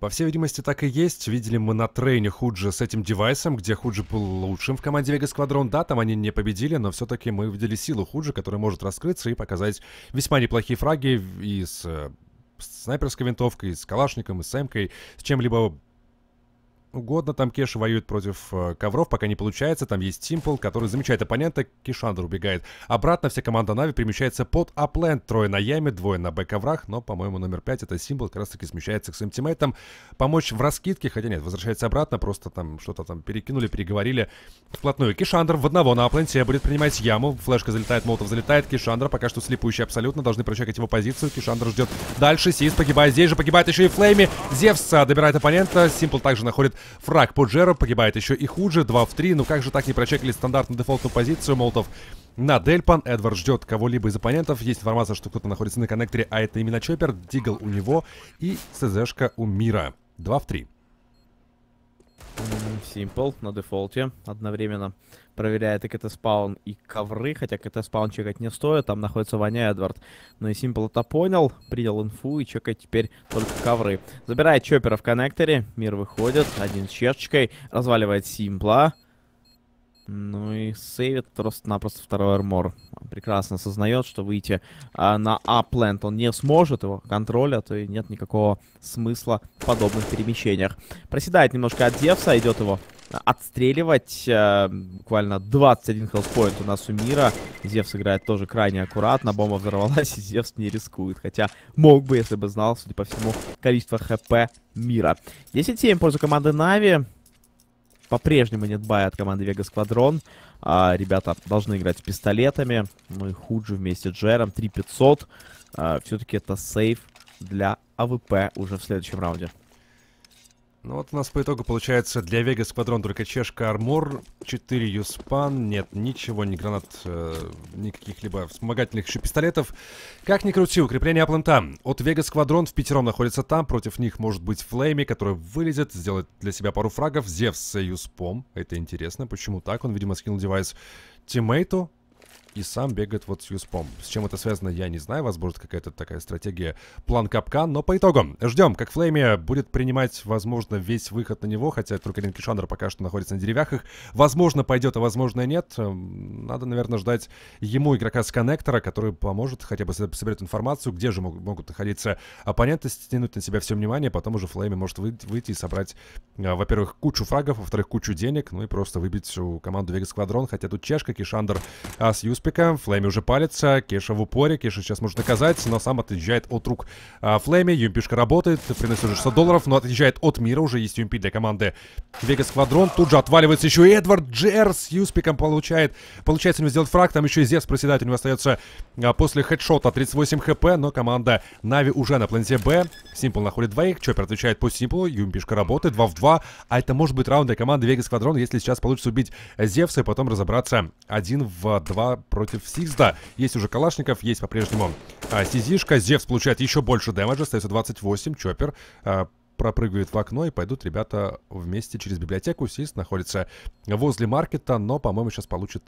По всей видимости, так и есть. Видели мы на Трейне Худжи с этим девайсом, где Худжи был лучшим в команде Vega Squadron. Да, там они не победили, но все-таки мы увидели силу Худжи, которая может раскрыться и показать весьма неплохие фраги и с снайперской винтовкой, с калашником, и с эмкой, с чем-либо угодно. Там Кеша воюет против ковров, пока не получается. Там есть Simple, который замечает оппонента. Кешандр убегает обратно. Вся команда Na'Vi перемещается под апленд. Трое на яме, двое на бэк-коврах. Но, по-моему, номер 5, это Simple, как раз-таки смещается к своим тиммейтам. Помочь в раскидке, хотя нет, возвращается обратно. Просто там что-то там перекинули, переговорили вплотную. Кешандр в одного на апленте будет принимать яму. Флешка залетает, Молотов залетает. Кешандр пока что слепущий абсолютно. Должны прочекать его позицию. Кешандр ждет дальше. Сист погибает здесь же. Погибает еще и Flamie. Зевс добирает оппонента. Simple также находит фраг по Джеру. Погибает еще и Huji. 2 в 3. Ну как же так не прочекали стандартную дефолтную позицию? Молотов на Дельпан. Эдвард ждет кого-либо из оппонентов. Есть информация, что кто-то находится на коннекторе, а это именно Chopper. Дигл у него и СЗшка у Мира. 2 в 3. Simple на дефолте одновременно проверяет и КТ-спаун, и ковры, хотя КТ-спаун чекать не стоит, там находится Ваня Эдвард. Ну и Simple это понял, принял инфу и чекает теперь только ковры. Забирает Chopper в коннекторе, Мир выходит, один с чешечкой, разваливает Simple. Ну и сейвит просто-напросто второй армор. Прекрасно осознает, что выйти на апленд он не сможет, его контроля, то и нет никакого смысла в подобных перемещениях. Проседает немножко от Зевса, идет его отстреливать. Буквально 21 хелспоинт у нас у Мира. Зевс играет тоже крайне аккуратно. Бомба взорвалась, и Зевс не рискует. Хотя мог бы, если бы знал, судя по всему, количество хп Мира. 10-7 в пользу команды Na'Vi. По-прежнему нет бая от команды Vega Squadron. Ребята должны играть с пистолетами. Ну и Huji вместе с Джером. 3500. Все-таки это сейф для АВП уже в следующем раунде. Ну вот у нас по итогу получается для Vega Squadron только чешка армор. 4 юспан. Нет ничего, ни гранат, никаких либо вспомогательных еще пистолетов. Как ни крути, укрепление аплента от Vega Squadron впятером находится там. Против них может быть Flamie, который вылезет, сделает для себя пару фрагов. Зевс с юспом. Это интересно. Почему так? Он, видимо, скинул девайс тиммейту и сам бегает вот с юспом. С чем это связано, я не знаю. Возможно, какая-то такая стратегия, план капкан. Но по итогам ждем, как Flamie будет принимать, возможно, весь выход на него. Хотя только один Кешандр пока что находится на деревяхах. Возможно, пойдет, а возможно, нет. Надо, наверное, ждать ему игрока с коннектора, который поможет, хотя бы соберет информацию, где же могут находиться оппоненты, стянуть на себя все внимание. Потом уже Flamie может выйти и собрать, во-первых, кучу фрагов, во-вторых, кучу денег. Ну и просто выбить всю команду Vega Squadron. Хотя тут чешка, Кешандр с юспом. Flamie уже палится, Кеша в упоре. Кеша сейчас может наказать, но сам отъезжает от рук Flamie. Юмпишка работает, приносит уже $600, но отъезжает от Мира. Уже есть юмпи для команды Vega Squadron. Тут же отваливается еще и Эдвард. Джер с юспиком получает. Получается у него сделать фраг. Там еще и Зевс проседает. У него остается после хедшота 38 хп, но команда Na'Vi уже на планете Б. Simple находит двоих. Chopper отвечает по Simple. Юмпишка работает. 2 в 2. А это может быть раунд для команды Vega Squadron, если сейчас получится убить Зевса и потом разобраться 1 в 2 против Систа. Есть уже Калашников, есть по-прежнему Сизишка. Зевс получает еще больше дэмэджа, остается 28. Chopper пропрыгивает в окно, и пойдут ребята вместе через библиотеку. Сист находится возле маркета, но, по-моему, сейчас получит...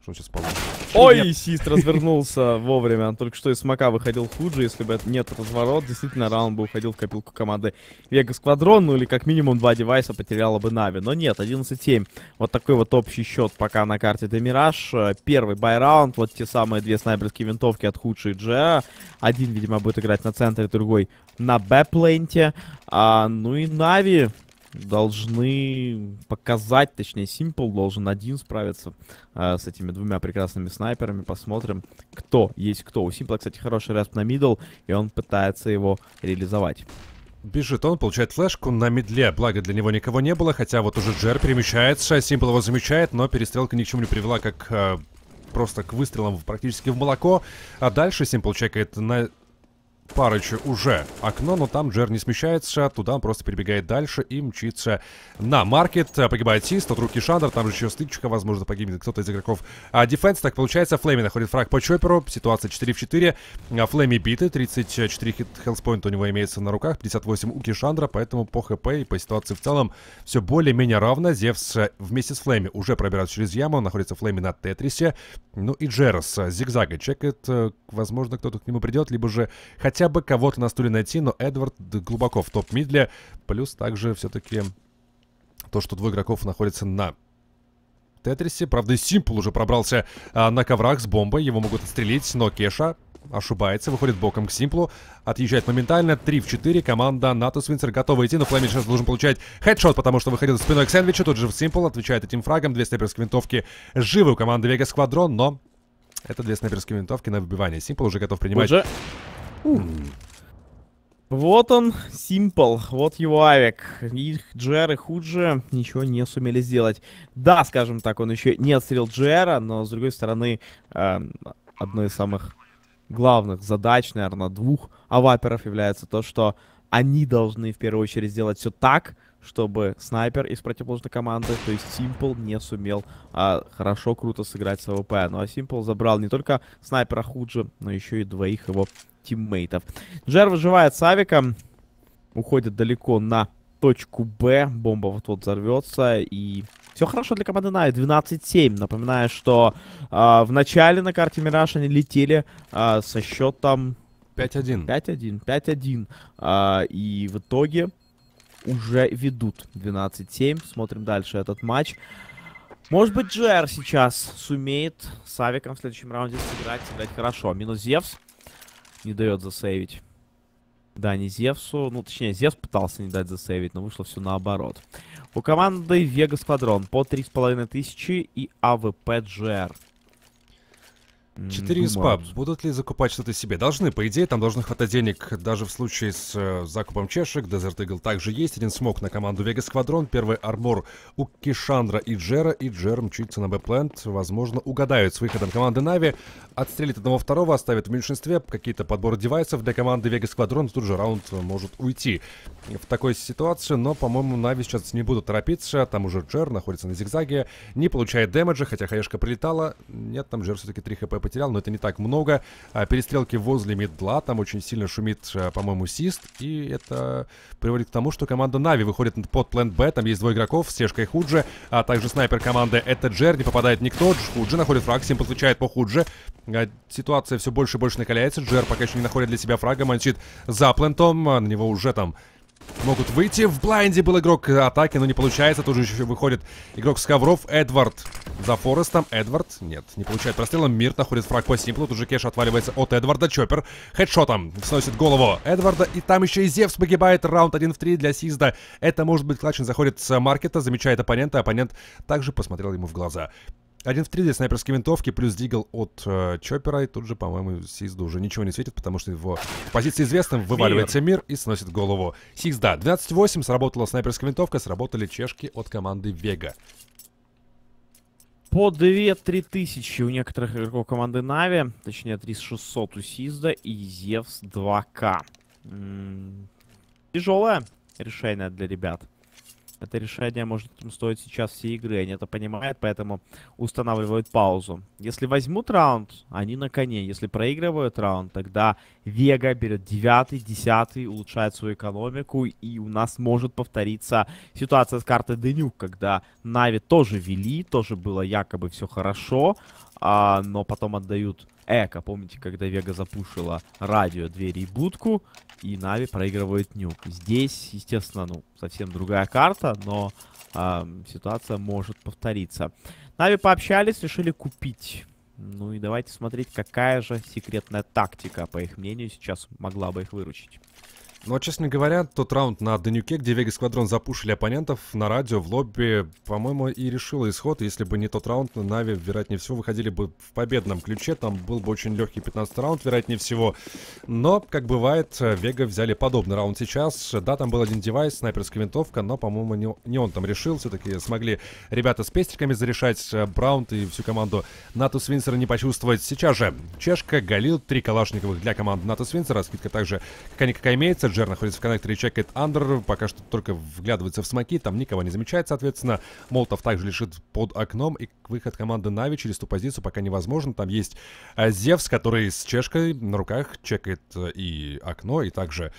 Что он сейчас получит? Ой, Сист развернулся вовремя. Он только что из смока выходил Huji. Если бы нет разворот, действительно, раунд бы уходил в копилку команды Vega Squadron. Ну или как минимум 2 девайса потеряла бы Na'Vi. Но нет, 11-7. Вот такой вот общий счет пока на карте de_mirage. Первый бай-раунд. Вот те самые две снайперские винтовки от Huji и Jere. Один, видимо, будет играть на центре, другой на б-пленте. Ну и Na'Vi должны показать, точнее, Simple должен один справиться с этими двумя прекрасными снайперами. Посмотрим, кто есть кто. У Simple, кстати, хороший респ на мидл, и он пытается его реализовать. Бежит он, получает флешку на мидле. Благо для него никого не было, хотя вот уже Джер перемещается. Simple его замечает, но перестрелка ни к чему не привела, как просто к выстрелам практически в молоко. А дальше Simple чекает на... парочку уже окно, но там Джер не смещается. Туда он просто перебегает дальше и мчится на маркет. Погибает Сист от руки Шандер. Там же еще стычка. Возможно, погибнет кто-то из игроков дефенс. Так получается, Flamie находит фраг по Chopper. Ситуация 4 в 4. Flamie биты. 34 хелспоинта у него имеется на руках. 58 у Кешандра. Поэтому по хп и по ситуации в целом все более-менее равно. Зевс вместе с Flamie уже пробирается через яму. Он находится Flamie на Тетрисе. Ну и Джер с зигзага чекает. Возможно, кто-то к нему придет. Либо же хотя бы кого-то на стуле найти, но Эдвард глубоко в топ-мидле. Плюс также все-таки то, что двое игроков находятся на Тетрисе. Правда, и Simple уже пробрался на коврах с бомбой. Его могут отстрелить, но Кеша ошибается, выходит боком к Симплу, отъезжает моментально, 3 в 4, команда Натус Винсер готова идти, но Фламин сейчас должен получать хедшот, потому что выходил спиной к сэндвичу, тут же в Симпл отвечает этим фрагом, 2 снайперские винтовки живы у команды Vega Squadron, но это 2 снайперские винтовки на выбивание, Симпл уже готов принимать. Уже... Вот он, Simple, вот его авик. Их Джер и Худжи ничего не сумели сделать. Да, скажем так, он еще не отстрелил Джера, но, с другой стороны, одной из самых главных задач, наверное, 2 аваперов является то, что они должны в первую очередь сделать все так, чтобы снайпер из противоположной команды, то есть Simple, не сумел хорошо, круто сыграть с АВП. Ну а Simple забрал не только снайпера Худжи, но еще и 2 его тиммейтов. Джер выживает с авиком, уходит далеко на точку Б, бомба вот-вот взорвется, и все хорошо для команды Na'Vi, 12-7. Напоминаю, что в начале на карте Мираж они летели со счетом 5-1, и в итоге уже ведут 12-7. Смотрим дальше этот матч. Может быть, Джер сейчас сумеет с авиком в следующем раунде сыграть хорошо. Минус Зевс. Не дает засейвить. Да, не Зевсу. Ну, точнее, Зевс пытался не дать засейвить, но вышло все наоборот. У команды Vega Squadron по 3500 и АВП Джер. 4 спа. Будут ли закупать что-то себе? Должны, по идее, там должно хватать денег. Даже в случае с закупом чешек. Desert Eagle также есть. 1 смок на команду Vega Squadron. Первый армор у Кишандра и Джера. И Джер мчится на Б-плент. Возможно, угадают с выходом команды Na'Vi. Отстрелит одного-второго, оставит в меньшинстве. Какие-то подборы девайсов для команды Vega Squadron. Тут же раунд может уйти в такой ситуации. Но, по-моему, Na'Vi сейчас не будут торопиться. Там уже Джер находится на зигзаге. Не получает дэмэджа, хотя хаешка прилетала. Нет, там Джер все-таки 3 хп потерял, но это не так много. Перестрелки возле мидла, там очень сильно шумит, по-моему, Сист, и это приводит к тому, что команда Na'Vi выходит под план Б, там есть 2 игроков, Сешка и Худжи, а также снайпер команды это Джер, не попадает никто, Худжи находит фраг, Симпл отвечает по Худжи, ситуация все больше и больше накаляется, Джер пока еще не находит для себя фрага, манчит за плентом, на него уже там могут выйти. В блайнде был игрок атаки, но не получается. Тут же еще выходит игрок с ковров. Эдвард за Форестом. Эдвард, нет, не получает прострела. Мир находит фраг по Симплу. Тут же кэш отваливается от Эдварда. Чоппер хедшотом сносит голову Эдварда. И там еще и Зевс погибает. Раунд 1 в 3 для Сизда. Это может быть клатчен. Заходит с маркета, замечает оппонента. Оппонент также посмотрел ему в глаза. 1 в 3 для снайперской винтовки, плюс дигл от Чоппера, и тут же, по-моему, Сизду уже ничего не светит, потому что его позиция известна, вываливается Мир и сносит голову Сизда. 12-8, сработала снайперская винтовка, сработали чешки от команды Vega. По 2-3 тысячи у некоторых игроков команды Na'Vi, точнее 3600 у Сизда и Зевс 2К. Тяжелое решение для ребят. Это решение может стоить сейчас все игры, они это понимают, поэтому устанавливают паузу. Если возьмут раунд, они на коне. Если проигрывают раунд, тогда Vega берет 9-й, 10-й, улучшает свою экономику. И у нас может повториться ситуация с картой The Nuke, когда Na'Vi тоже вели, тоже было якобы все хорошо, но потом отдают эко. Помните, когда Vega запушила радио, двери и будку, и Na'Vi проигрывает Nuke. Здесь, естественно, ну, совсем другая карта, но ситуация может повториться. Na'Vi пообщались, решили купить. Ну и давайте смотреть, какая же секретная тактика, по их мнению, сейчас могла бы их выручить. Ну, честно говоря, тот раунд на The Nuke, где Vega Squadron запушили оппонентов на радио, в лобби, по-моему, и решил исход. Если бы не тот раунд, Na'Vi, вероятнее всего, выходили бы в победном ключе. Там был бы очень легкий 15-й раунд, вероятнее всего. Но, как бывает, Vega взяли подобный раунд сейчас. Да, там был 1 девайс, снайперская винтовка, но, по-моему, не он там решил. Все-таки смогли ребята с пестиками зарешать раунд и всю команду Натус Винсера не почувствовать. Сейчас же чешка, Галил, 3 калашниковых для команды Натус Винсера. Скидка также какая-никакая имеется. Джер находится в коннекторе и чекает андер. Пока что только вглядывается в смоки. Там никого не замечает, соответственно. Молотов также лежит под окном. И выход команды Na'Vi через ту позицию пока невозможен. Там есть Зевс, который с чешкой на руках чекает и окно, и также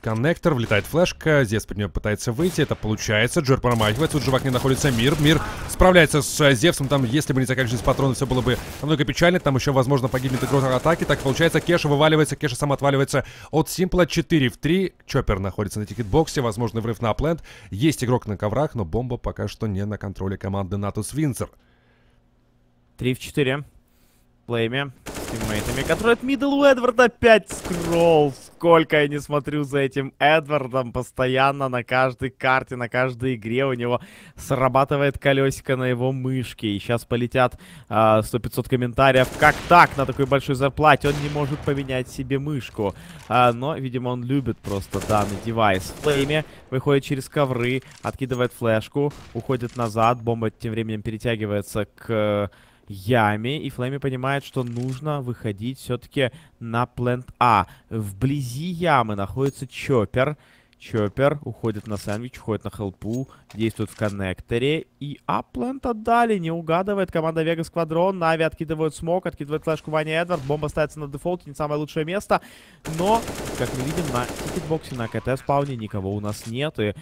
коннектор. Влетает флешка. Зевс под нее пытается выйти. Это получается. Джер промахивает. Тут же в окне находится Мир. Мир справляется с Зевсом. Там, если бы не заканчивались патроны, все было бы намного печально. Там еще, возможно, погибнет игрок атаки. Так получается, Кеша вываливается. Кеша сам отваливается от Симпла. 4 в 3. Чоппер находится на тикетбоксе. Возможный врыв на аплент. Есть игрок на коврах, но бомба пока что не на контроле команды Натус Винсер. 3 в 4. Флейми. тиммейтами, который от мидл у Эдварда. Опять скролл. Сколько я не смотрю за этим Эдвардом. Постоянно на каждой карте, на каждой игре у него срабатывает колесико на его мышке. И сейчас полетят 100-500 комментариев. Как так? На такой большой зарплате он не может поменять себе мышку. Но, видимо, он любит просто данный девайс. Флейми выходит через ковры, откидывает флешку, уходит назад. Бомба тем временем перетягивается к... яме, и Флэми понимает, что нужно выходить все-таки на плент А. Вблизи ямы находится Чоппер. Чоппер уходит на сэндвич, уходит на хелпу, действует в коннекторе. И апплент отдали, не угадывает команда Vega Squadron. Na'Vi откидывают смок, откидывает флешку Ваня Эдвард. Бомба остается на дефолте, не самое лучшее место. Но, как мы видим, на тикетбоксе, на КТ спауне никого у нас нет. И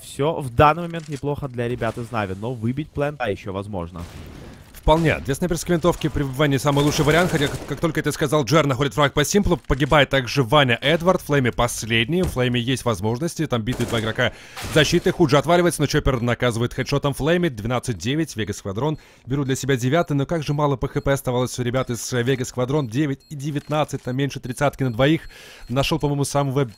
все в данный момент неплохо для ребят из Na'Vi. Но выбить плент А еще возможно. Вполне. Для снайперской винтовки при выбивании самый лучший вариант, хотя, как только ты сказал, Джер находит фраг по Симплу, погибает также Ваня Эдвард, Флейми последний, Флейми есть возможности, там биты два игрока защиты, Худжи отваливается, но Чоппер наказывает хедшотом Флейми, 12-9, Вега Сквадрон, беру для себя 9, но как же мало по хп оставалось у ребят из Вега Сквадрон, 9 и 19, там меньше 30-ки на двоих, нашел, по-моему, самого...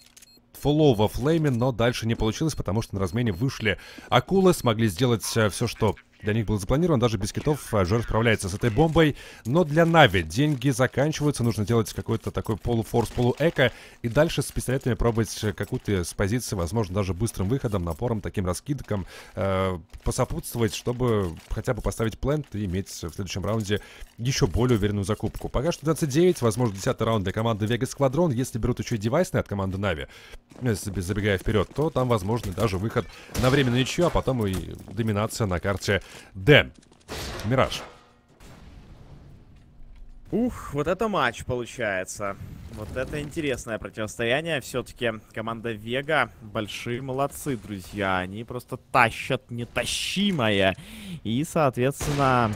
фуллоу во Флейме, но дальше не получилось, потому что на размене вышли акулы, смогли сделать все, что для них было запланировано, даже без китов. Жор справляется с этой бомбой, но для Na'Vi деньги заканчиваются, нужно делать какой-то такой полуфорс, полуэко, и дальше с пистолетами пробовать какую-то с позиции, возможно, даже быстрым выходом, напором, таким раскидком посопутствовать, чтобы хотя бы поставить плент и иметь в следующем раунде еще более уверенную закупку. Пока что 29, возможно, 10 раунд для команды Vega Squadron, если берут еще и девайсные от команды Na'Vi, если забегая вперед, то там возможно даже выход на временную ничью, а потом и доминация на карте D. Мираж. Ух, вот это матч получается. Вот это интересное противостояние. Все-таки команда Вега большие молодцы, друзья. Они просто тащат нетащимое. И, соответственно,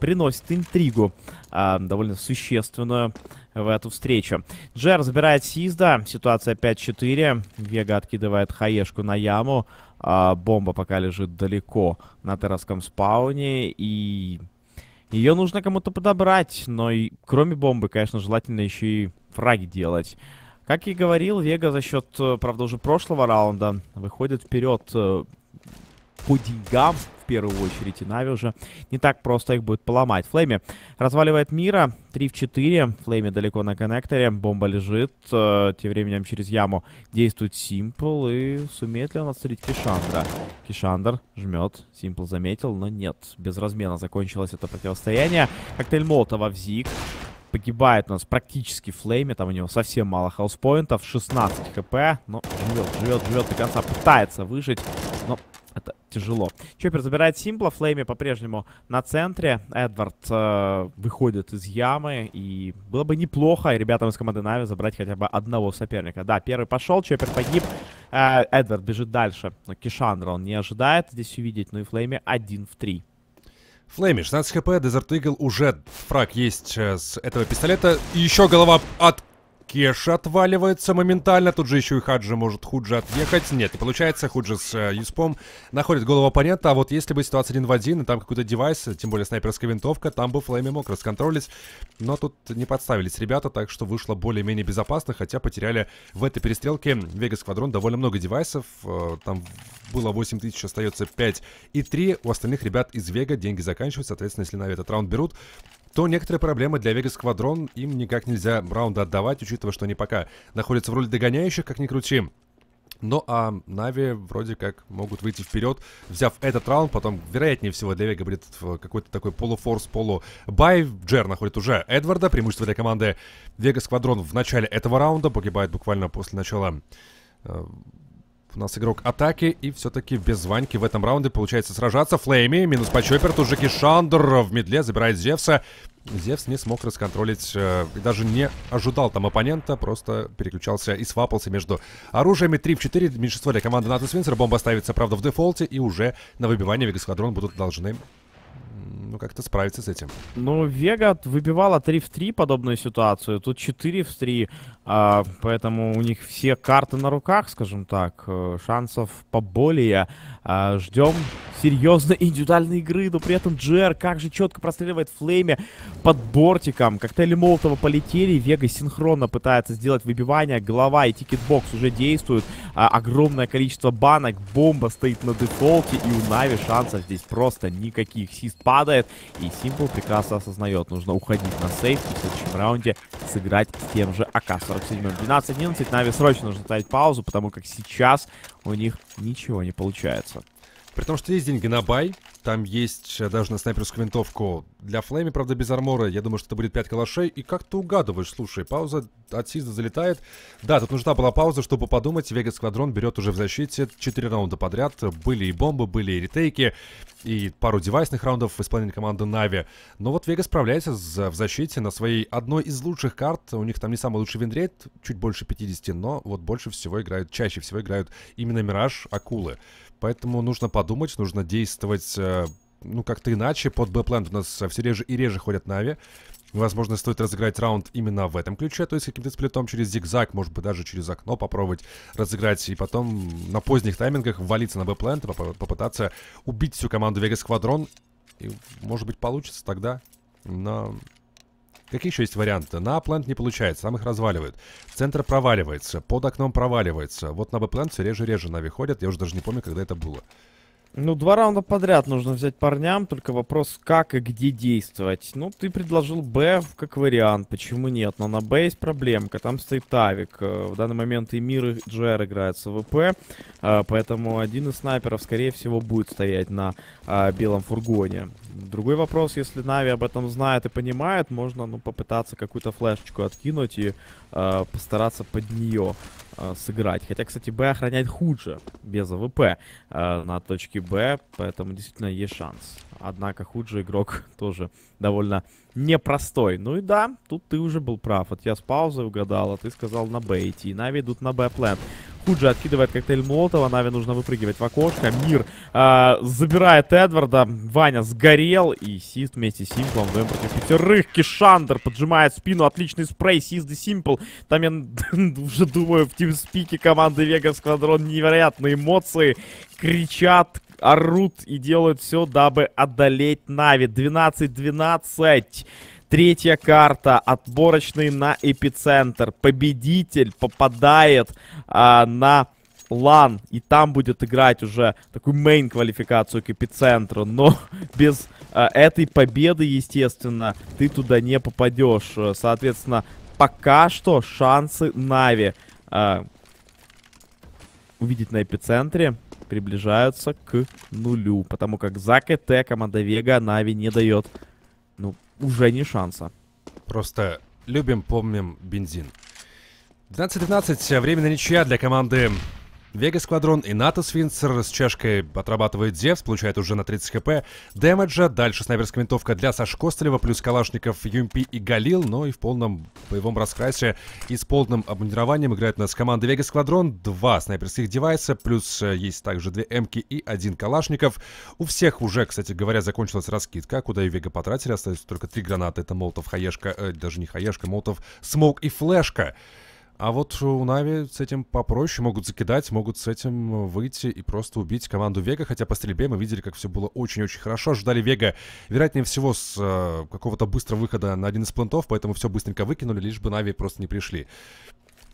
приносят интригу довольно существенную в эту встречу. Джер забирает Сизда. Ситуация 5-4. Вега откидывает хаешку на яму. Бомба пока лежит далеко на терраском спауне. И ее нужно кому-то подобрать. Но и кроме бомбы, конечно, желательно еще и фраги делать. Как и говорил, Вега за счет, правда, уже прошлого раунда выходит вперед по деньгам. В первую очередь, и Na'Vi уже не так просто их будет поломать. Флейми разваливает Мира, 3 в 4, Флейми далеко на коннекторе, бомба лежит, тем временем через яму действует Simple, и сумеет ли он отстрелить Кишандра? Кишандр жмет, Simple заметил, но нет, без размена закончилось это противостояние. Коктейль Молотова в зиг, погибает у нас практически Флейми, там у него совсем мало хаус-поинтов, 16 хп, но живет до конца, пытается выжить, но... это тяжело. Чоппер забирает Симпла. Флейми по-прежнему на центре. Эдвард выходит из ямы. И было бы неплохо ребятам из команды Na'Vi забрать хотя бы одного соперника. Да, первый пошел. Чоппер погиб. Эдвард бежит дальше. Но Кишандра он не ожидает здесь увидеть. Ну и Флейми 1 в 3. Флейми, 16 хп. Дезерт Игл уже. Фраг есть с этого пистолета. И еще голова от... Кеша отваливается моментально, тут же еще и Хаджи может Худжи отъехать. Нет, не получается, Худжи с Юспом находит голову оппонента, а вот если бы ситуация 1 в 1, и там какой-то девайс, тем более снайперская винтовка, там бы Флейми мог расконтролить, но тут не подставились ребята, так что вышло более-менее безопасно, хотя потеряли в этой перестрелке Vega Squadron довольно много девайсов, там было 8000, остается 5 и 3, у остальных ребят из Вега деньги заканчиваются, соответственно, если Na'Vi этот раунд берут, то некоторые проблемы для Vega Squadron, им никак нельзя раунды отдавать, учитывая, что они пока находятся в роли догоняющих, как ни крути. Ну а Na'Vi вроде как могут выйти вперед, взяв этот раунд, потом, вероятнее всего, для Вега будет какой-то такой полуфорс, полубай. Джер находит уже Эдварда, преимущество для команды Vega Squadron в начале этого раунда, погибает буквально после начала... у нас игрок атаки, и все-таки без Ваньки в этом раунде получается сражаться. Флейми, минус по Чоппер, тут же Кишандр в медле забирает Зевса. Зевс не смог расконтролить, даже не ожидал там оппонента, просто переключался и свапался между оружиями. 3 в 4, меньшинство для команды Натус Винсер. Бомба ставится, правда, в дефолте, и уже на выбивание Vega Squadron будут должны... ну, как-то справиться с этим. Ну, Вега выбивала 3 в 3 подобную ситуацию. Тут 4 в 3. Поэтому у них все карты на руках, скажем так. Шансов поболее. Ждем серьезной индивидуальной игры, но при этом Джер как же четко простреливает Флейме под бортиком. Коктейли Молотова полетели, Вега синхронно пытается сделать выбивание, голова и тикетбокс уже действуют. Огромное количество банок, бомба стоит на дефолте, и у Na'Vi шансов здесь просто никаких. Сист падает, и Simple прекрасно осознает, нужно уходить на сейф и в следующем раунде сыграть с тем же АК-47. 12-11, Na'Vi срочно нужно ставить паузу, потому как сейчас у них ничего не получается. При том, что есть деньги на бай, там есть даже на снайперскую винтовку для Флейми, правда, без армора. Я думаю, что это будет 5 калашей. И как ты угадываешь, слушай, пауза от Сизда залетает. Да, тут нужна была пауза, чтобы подумать. Вега Сквадрон берет уже в защите 4 раунда подряд. Были и бомбы, были и ретейки, и пару девайсных раундов в исполнении команды Na'Vi. Но вот Вега справляется в защите на своей одной из лучших карт. У них там не самый лучший винрейт, чуть больше 50, но вот больше всего играют, чаще всего играют именно Мираж, Акулы. Поэтому нужно подумать, нужно действовать, ну, как-то иначе. Под Б-плент у нас все реже и реже ходят Na'Vi. Возможно, стоит разыграть раунд именно в этом ключе, то есть каким-то сплитом через зигзаг, может быть, даже через окно попробовать разыграть. И потом на поздних таймингах ввалиться на Б-плент, попытаться убить всю команду Vega Squadron. И, может быть, получится тогда, но... Какие еще есть варианты? На плент не получается, там их разваливают. Центр проваливается, под окном проваливается. Вот на Б-плент все реже-реже Na'Vi ходят. Я уже даже не помню, когда это было. Ну, 2 раунда подряд нужно взять парням. Только вопрос, как и где действовать. Ну, ты предложил Б как вариант. Почему нет? Но на Б есть проблемка. Там стоит Авик. В данный момент и Мир, и Джер играют с АВП. Поэтому один из снайперов, скорее всего, будет стоять на белом фургоне. Другой вопрос, если Na'Vi об этом знает и понимает, можно, ну, попытаться какую-то флешечку откинуть и постараться под нее сыграть. Хотя, кстати, Б охраняет Huji без АВП на точке Б, поэтому действительно есть шанс. Однако Huji игрок тоже довольно непростой. Ну и да, тут ты уже был прав. Вот я с паузой угадал, а ты сказал на Б идти. Na'Vi идут на Б-плент. Huji откидывает коктейль Молотова, Na'Vi нужно выпрыгивать в окошко. Мир забирает Эдварда, Ваня сгорел, и Сист вместе с Симплом вдвоем против пятерых. Кишандр поджимает спину, отличный спрей, Сист и Simple. Там я уже думаю, в тимспике команды Vega Squadron невероятные эмоции, кричат, орут и делают все, дабы одолеть Na'Vi. 12-12. Третья карта, отборочный на Эпицентр. Победитель попадает на лан, и там будет играть уже такую мейн-квалификацию к Эпицентру. Но без этой победы, естественно, ты туда не попадешь. Соответственно, пока что шансы Na'Vi увидеть на Эпицентре приближаются к нулю, потому как за КТ команда Вега Na'Vi не дает, ну, уже не шанса. Просто любим, помним бензин. 12-12. Временная ничья для команды Vega Squadron, и Натас Винцер с чашкой отрабатывает Зевс, получает уже на 30 хп демеджа. Дальше снайперская винтовка для Сашкостылева, плюс калашников UMP и Галил. Но и в полном боевом раскрасе и с полным обмундированием играет у нас команда Vega Squadron. 2 снайперских девайса, плюс есть также 2 М-ки и 1 калашников. У всех уже, кстати говоря, закончилась раскидка, куда и Вега потратили. Остается только 3 гранаты. Это Молотов, Хаешка, даже не Хаешка, Молотов, Смок и Флешка. А вот у Na'Vi с этим попроще, могут закидать, могут с этим выйти и просто убить команду Вега. Хотя по стрельбе мы видели, как все было очень-очень хорошо. Ждали Вега, вероятнее всего, с какого-то быстрого выхода на один из плентов, поэтому все быстренько выкинули, лишь бы Na'Vi просто не пришли.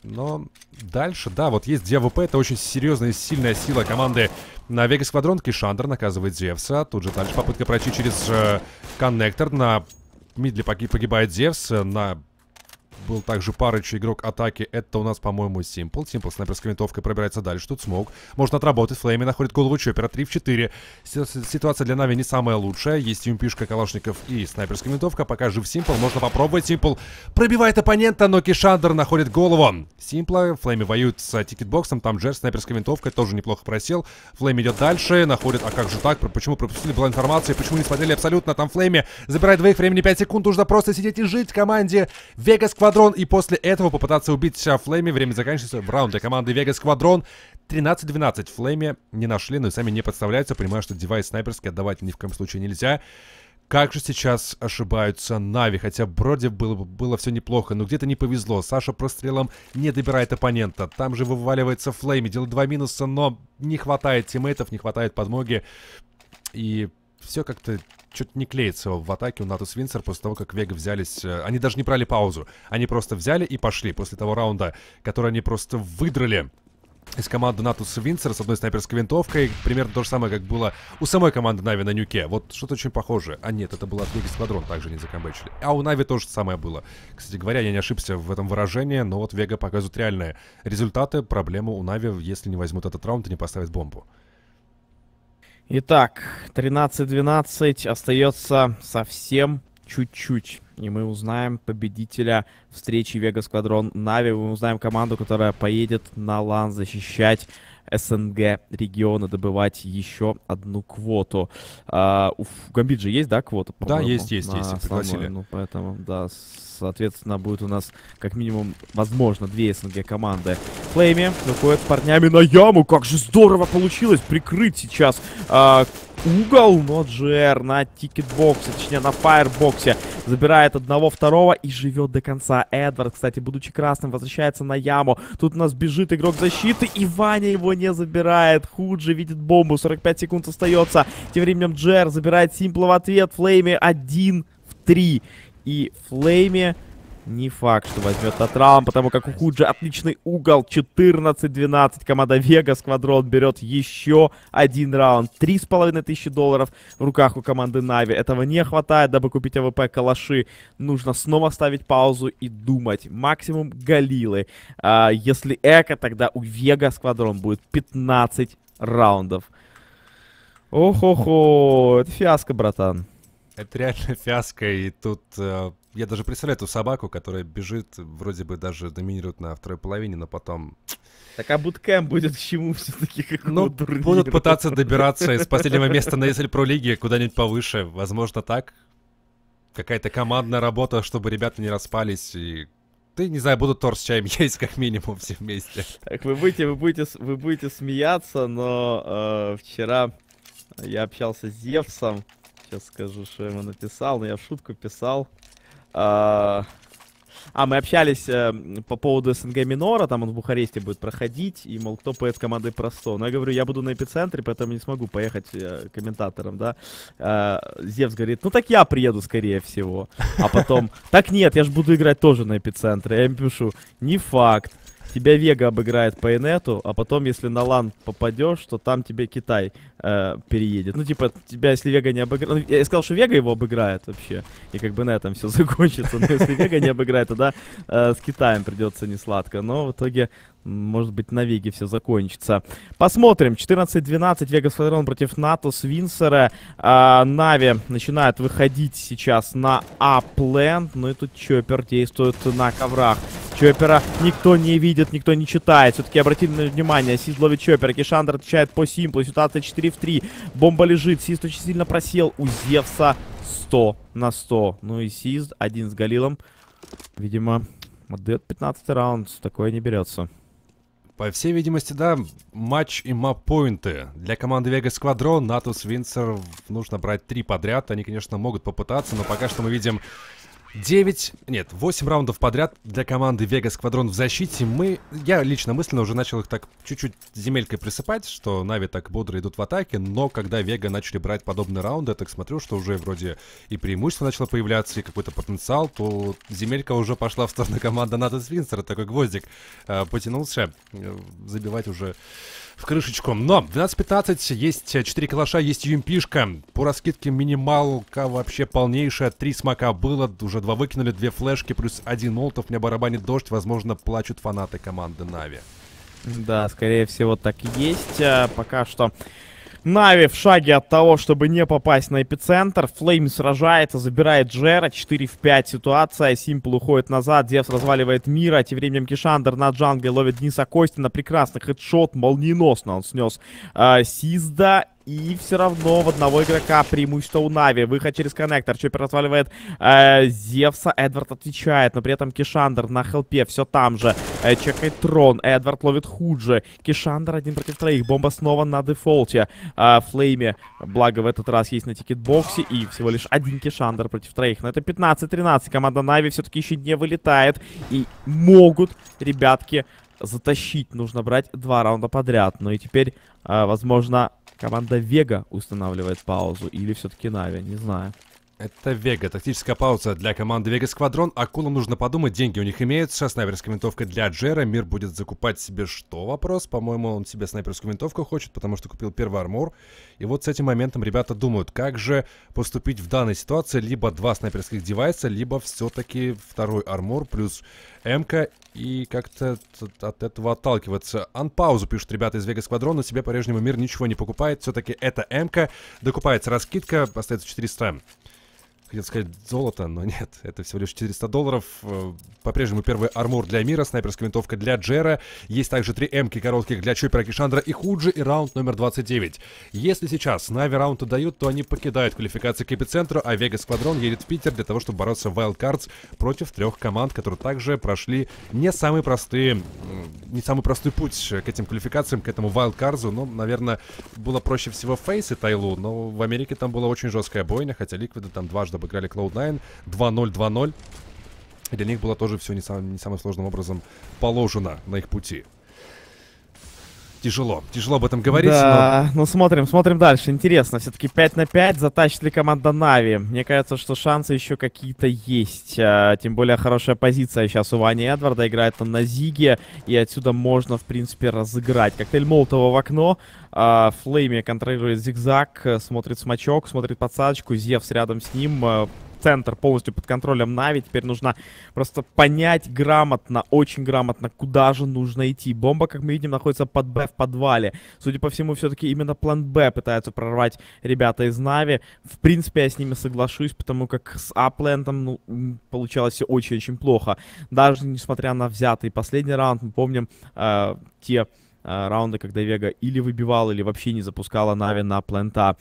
Но дальше, да, вот есть ДВП, это очень серьезная и сильная сила команды на Vega Squadron. Кишандр наказывает Зевса, тут же дальше попытка пройти через коннектор. На мидле погибает Зевс, на... Был также Парыч, игрок атаки. Это у нас, по-моему, Simple. Simple снайперской винтовкой пробирается дальше. Тут Смоук. Можно отработать. Флейми находит голову Чоппера. 3 в 4. Ситуация для Na'Vi не самая лучшая. Есть юмпишка, калашников и снайперская винтовка. Пока жив Simple. Можно попробовать. Simple пробивает оппонента, но Кишандр находит голову Simple. Флейми воюет с тикетбоксом. Там Джер снайперской винтовкой тоже неплохо просел. Флейми идет дальше. Находит... А как же так? Почему пропустили? Была информация. Почему не смотрели абсолютно? Там Флейми забирает двоих. Времени 5 секунд. Нужно просто сидеть и жить в команде Vega Squadron. И после этого попытаться убить Флейми. Время заканчивается. В раунд для команды Vega Squadron 13-12. Флейми не нашли, но и сами не подставляются. Понимаю, что девайс снайперский отдавать ни в коем случае нельзя. Как же сейчас ошибаются Na'Vi. Хотя вроде было все неплохо, но где-то не повезло. Саша прострелом не добирает оппонента. Там же вываливается Флейми. Делает 2 минуса, но не хватает тиммейтов, не хватает подмоги. И все как-то что-то не клеится в атаке у Натус Винсер после того, как Вега взялись... Они даже не брали паузу. Они просто взяли и пошли после того раунда, который они просто выдрали из команды Натус Винсер с одной снайперской винтовкой. Примерно то же самое, как было у самой команды Na'Vi на Нюке. Вот что-то очень похожее. А нет, это было от Vega Squadron, также не закомбэчили. А у Na'Vi тоже самое было. Кстати говоря, я не ошибся в этом выражении, но вот Вега показывает реальные результаты. Проблему у Na'Vi, если не возьмут этот раунд и не поставят бомбу. Итак, 13-12, остается совсем чуть-чуть, и мы узнаем победителя встречи Vega Squadron Na'Vi, мы узнаем команду, которая поедет на LAN защищать СНГ региона, добывать еще одну квоту. У Гамбит же есть, да, квота? Да, есть, пригласили. Ну, поэтому, да, соответственно, будет у нас, как минимум, возможно, две СНГ команды. Flamie выходит с парнями на яму. Как же здорово получилось прикрыть сейчас угол. Но Jere на тикетбоксе, точнее, на фаербоксе забирает одного, второго и живет до конца. Эдвард, кстати, будучи красным, возвращается на яму. Тут у нас бежит игрок защиты, и Ваня его не забирает. Худжи видит бомбу, 45 секунд остается. Тем временем Jere забирает Simple в ответ. Flamie 1 в 3. И Flamie не факт, что возьмет этот раунд, потому как у Худжи отличный угол. 14-12. Команда Vega Squadron берет еще один раунд. 3500 долларов в руках у команды Na'Vi. Этого не хватает, дабы купить АВП калаши. Нужно снова ставить паузу и думать. Максимум галилы. Если эко, тогда у Vega Squadron будет 15 раундов. Ох-хо-хо, это фиаско, братан. Это реально фиаско, и тут я даже представляю эту собаку, которая бежит, вроде бы даже доминирует на второй половине, но потом... Так а буткэм будет к чему все-таки? Ну, будут пытаться добираться из последнего места на ESL Pro League куда-нибудь повыше. Возможно, так. Какая-то командная работа, чтобы ребята не распались и... Ты, не знаю, буду торт с чаем есть, как минимум, все вместе. Так, вы будете смеяться, но вчера я общался с Зевсом. Сейчас скажу, что я ему написал, но я в шутку писал. Мы общались по поводу СНГ Минора, там он в Бухаресте будет проходить, и, мол, кто поедет с командой Просто. Но я говорю, я буду на Эпицентре, поэтому не смогу поехать комментатором, да. Зевс говорит, ну так я приеду, скорее всего. А потом, так нет, я же буду играть тоже на Эпицентре. Я им пишу, не факт. Тебя Вега обыграет по инету, а потом, если на LAN попадешь, то там тебе Китай переедет. Ну, типа, тебя, если Вега не обыграет... Я сказал, что Вега его обыграет вообще, и как бы на этом все закончится. Но если Вега не обыграет, тогда с Китаем придется несладко. Но в итоге, может быть, на Веге все закончится. Посмотрим. 14-12. Vega Squadron против Натус Винсера. Na'Vi начинает выходить сейчас на Апленд. Ну и тут Chopper действует на коврах. Chopper'а никто не видит, никто не читает. Все-таки обратили на внимание. Сист ловит Chopper. Кишандр отвечает по Simple. Ситуация 4 в 3. Бомба лежит. Сист очень сильно просел. У Зевса 100 на 100. Ну и Сист один с галилом. Видимо, отдает 15 раунд. Такое не берется. По всей видимости, да, матч и маппоинты. Для команды Vega Squadron Натус Винсер нужно брать 3 подряд. Они, конечно, могут попытаться, но пока что мы видим... 8 раундов подряд для команды Vega Squadron в защите. Я лично мысленно уже начал их так чуть-чуть земелькой присыпать, что Na'Vi так бодро идут в атаке, но когда Vega начали брать подобные раунды, я так смотрю, что уже вроде и преимущество начало появляться, и какой-то потенциал, то земелька уже пошла в сторону команды Натус Винсера, такой гвоздик потянулся, забивать уже в крышечку. Но 12-15, есть 4 калаша, есть юмпишка. По раскидке минималка вообще полнейшая. 3 смока было, уже 2 выкинули, 2 флешки, плюс 1 молотов. Мне барабанит дождь, возможно, плачут фанаты команды Na'Vi. Да, скорее всего, так и есть. Пока что Na'Vi в шаге от того, чтобы не попасть на эпицентр. Flamie сражается, забирает Jere. 4 в 5 ситуация. Simple уходит назад. Зевс разваливает Мира. Тем временем Кишандр на джангле ловит Дениса Костина. Прекрасный хедшот. Молниеносно он снес Сизда. И все равно в одного игрока преимущество у Na'Vi. Выход через коннектор. Chopper разваливает Зевса. Эдвард отвечает, но при этом Кишандр на хелпе. Все там же. Чекает трон. Эдвард ловит Худжи. Кишандр 1 против 3. Бомба снова на дефолте. Flamie, благо в этот раз есть на тикетбоксе. И всего лишь 1 Кишандр против 3. Но это 15-13. Команда Na'Vi все-таки еще не вылетает. И могут, ребятки, затащить. Нужно брать 2 раунда подряд. Ну и теперь, возможно... Команда Vega устанавливает паузу или все-таки Na'Vi, не знаю. Это Vega, тактическая пауза для команды Vega Squadron. Акулам нужно подумать, деньги у них имеются. Снайперская винтовка для Джера. Мир будет закупать себе что? Вопрос. По-моему, он себе снайперскую винтовку хочет, потому что купил первый армор. И вот с этим моментом ребята думают, как же поступить в данной ситуации. Либо два снайперских девайса, либо все-таки второй армор плюс М-ка. И как-то от этого отталкиваться. Анпаузу пишут ребята из Vega Squadron, но себе по-прежнему Мир ничего не покупает. Все-таки это М-ка. Докупается раскидка, остается 400. Хотел сказать золото, но нет, это всего лишь 400 долларов. По-прежнему первый армор для Мира, снайперская винтовка для Джера. Есть также 3 М-ки коротких для Чоппера, Кишандра и Худжи, и раунд номер 29. Если сейчас Na'Vi раунд отдают, то они покидают квалификацию к Эпицентру, а Vega Squadron едет в Питер для того, чтобы бороться в Wildcards против 3 команд, которые также прошли не самый простой путь к этим квалификациям, к этому Wildcards. Ну, наверное, было проще всего Фейс и Тайлу, но в Америке там была очень жесткая бойня, хотя Liquida там дважды обыграли Cloud9, 2-0, 2-0. Для них было тоже все не самым сложным образом положено на их пути. Тяжело об этом говорить. Да, но... ну смотрим дальше. Интересно, все-таки 5 на 5, затащит ли команда Na'Vi? Мне кажется, что шансы еще какие-то есть. Тем более хорошая позиция сейчас у Вани Эдварда, играет он на Зиге, и отсюда можно, в принципе, разыграть. Коктейль Молотова в окно, Флейми контролирует зигзаг, смотрит смачок, смотрит подсадочку, Зевс рядом с ним... Центр полностью под контролем Na'Vi. Теперь нужно просто понять грамотно, очень грамотно, куда же нужно идти. Бомба, как мы видим, находится под Б в подвале. Судя по всему, все-таки именно план Б пытаются прорвать ребята из Na'Vi. В принципе, я с ними соглашусь, потому как с А-плентом, ну, получалось все очень-очень плохо. Даже несмотря на взятый последний раунд, мы помним те раунды, когда Вега или выбивала, или вообще не запускала Na'Vi на плента.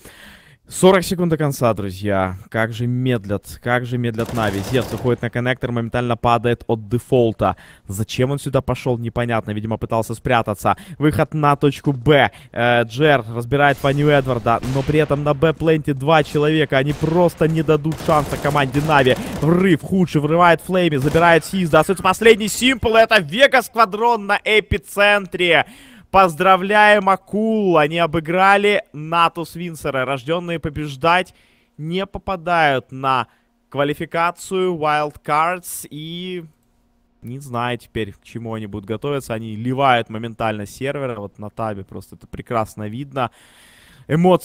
40 секунд до конца, друзья. Как же медлят Na'Vi. Зевс уходит на коннектор, моментально падает от дефолта. Зачем он сюда пошел, непонятно. Видимо, пытался спрятаться. Выход на точку Б. Джер разбирает Ваню Эдварда, но при этом на Б-пленте 2 человека. Они просто не дадут шанса команде Na'Vi. Врыв, худший, врывает Флейми, забирает Сизда. Остается последний Simple. Это Vega Squadron на Эпицентре. Поздравляем акул, они обыграли Натус Винсера. Рожденные побеждать не попадают на квалификацию Wildcards. И не знаю теперь, к чему они будут готовиться. Они ливают моментально сервера. Вот на табе просто это прекрасно видно. Эмоции.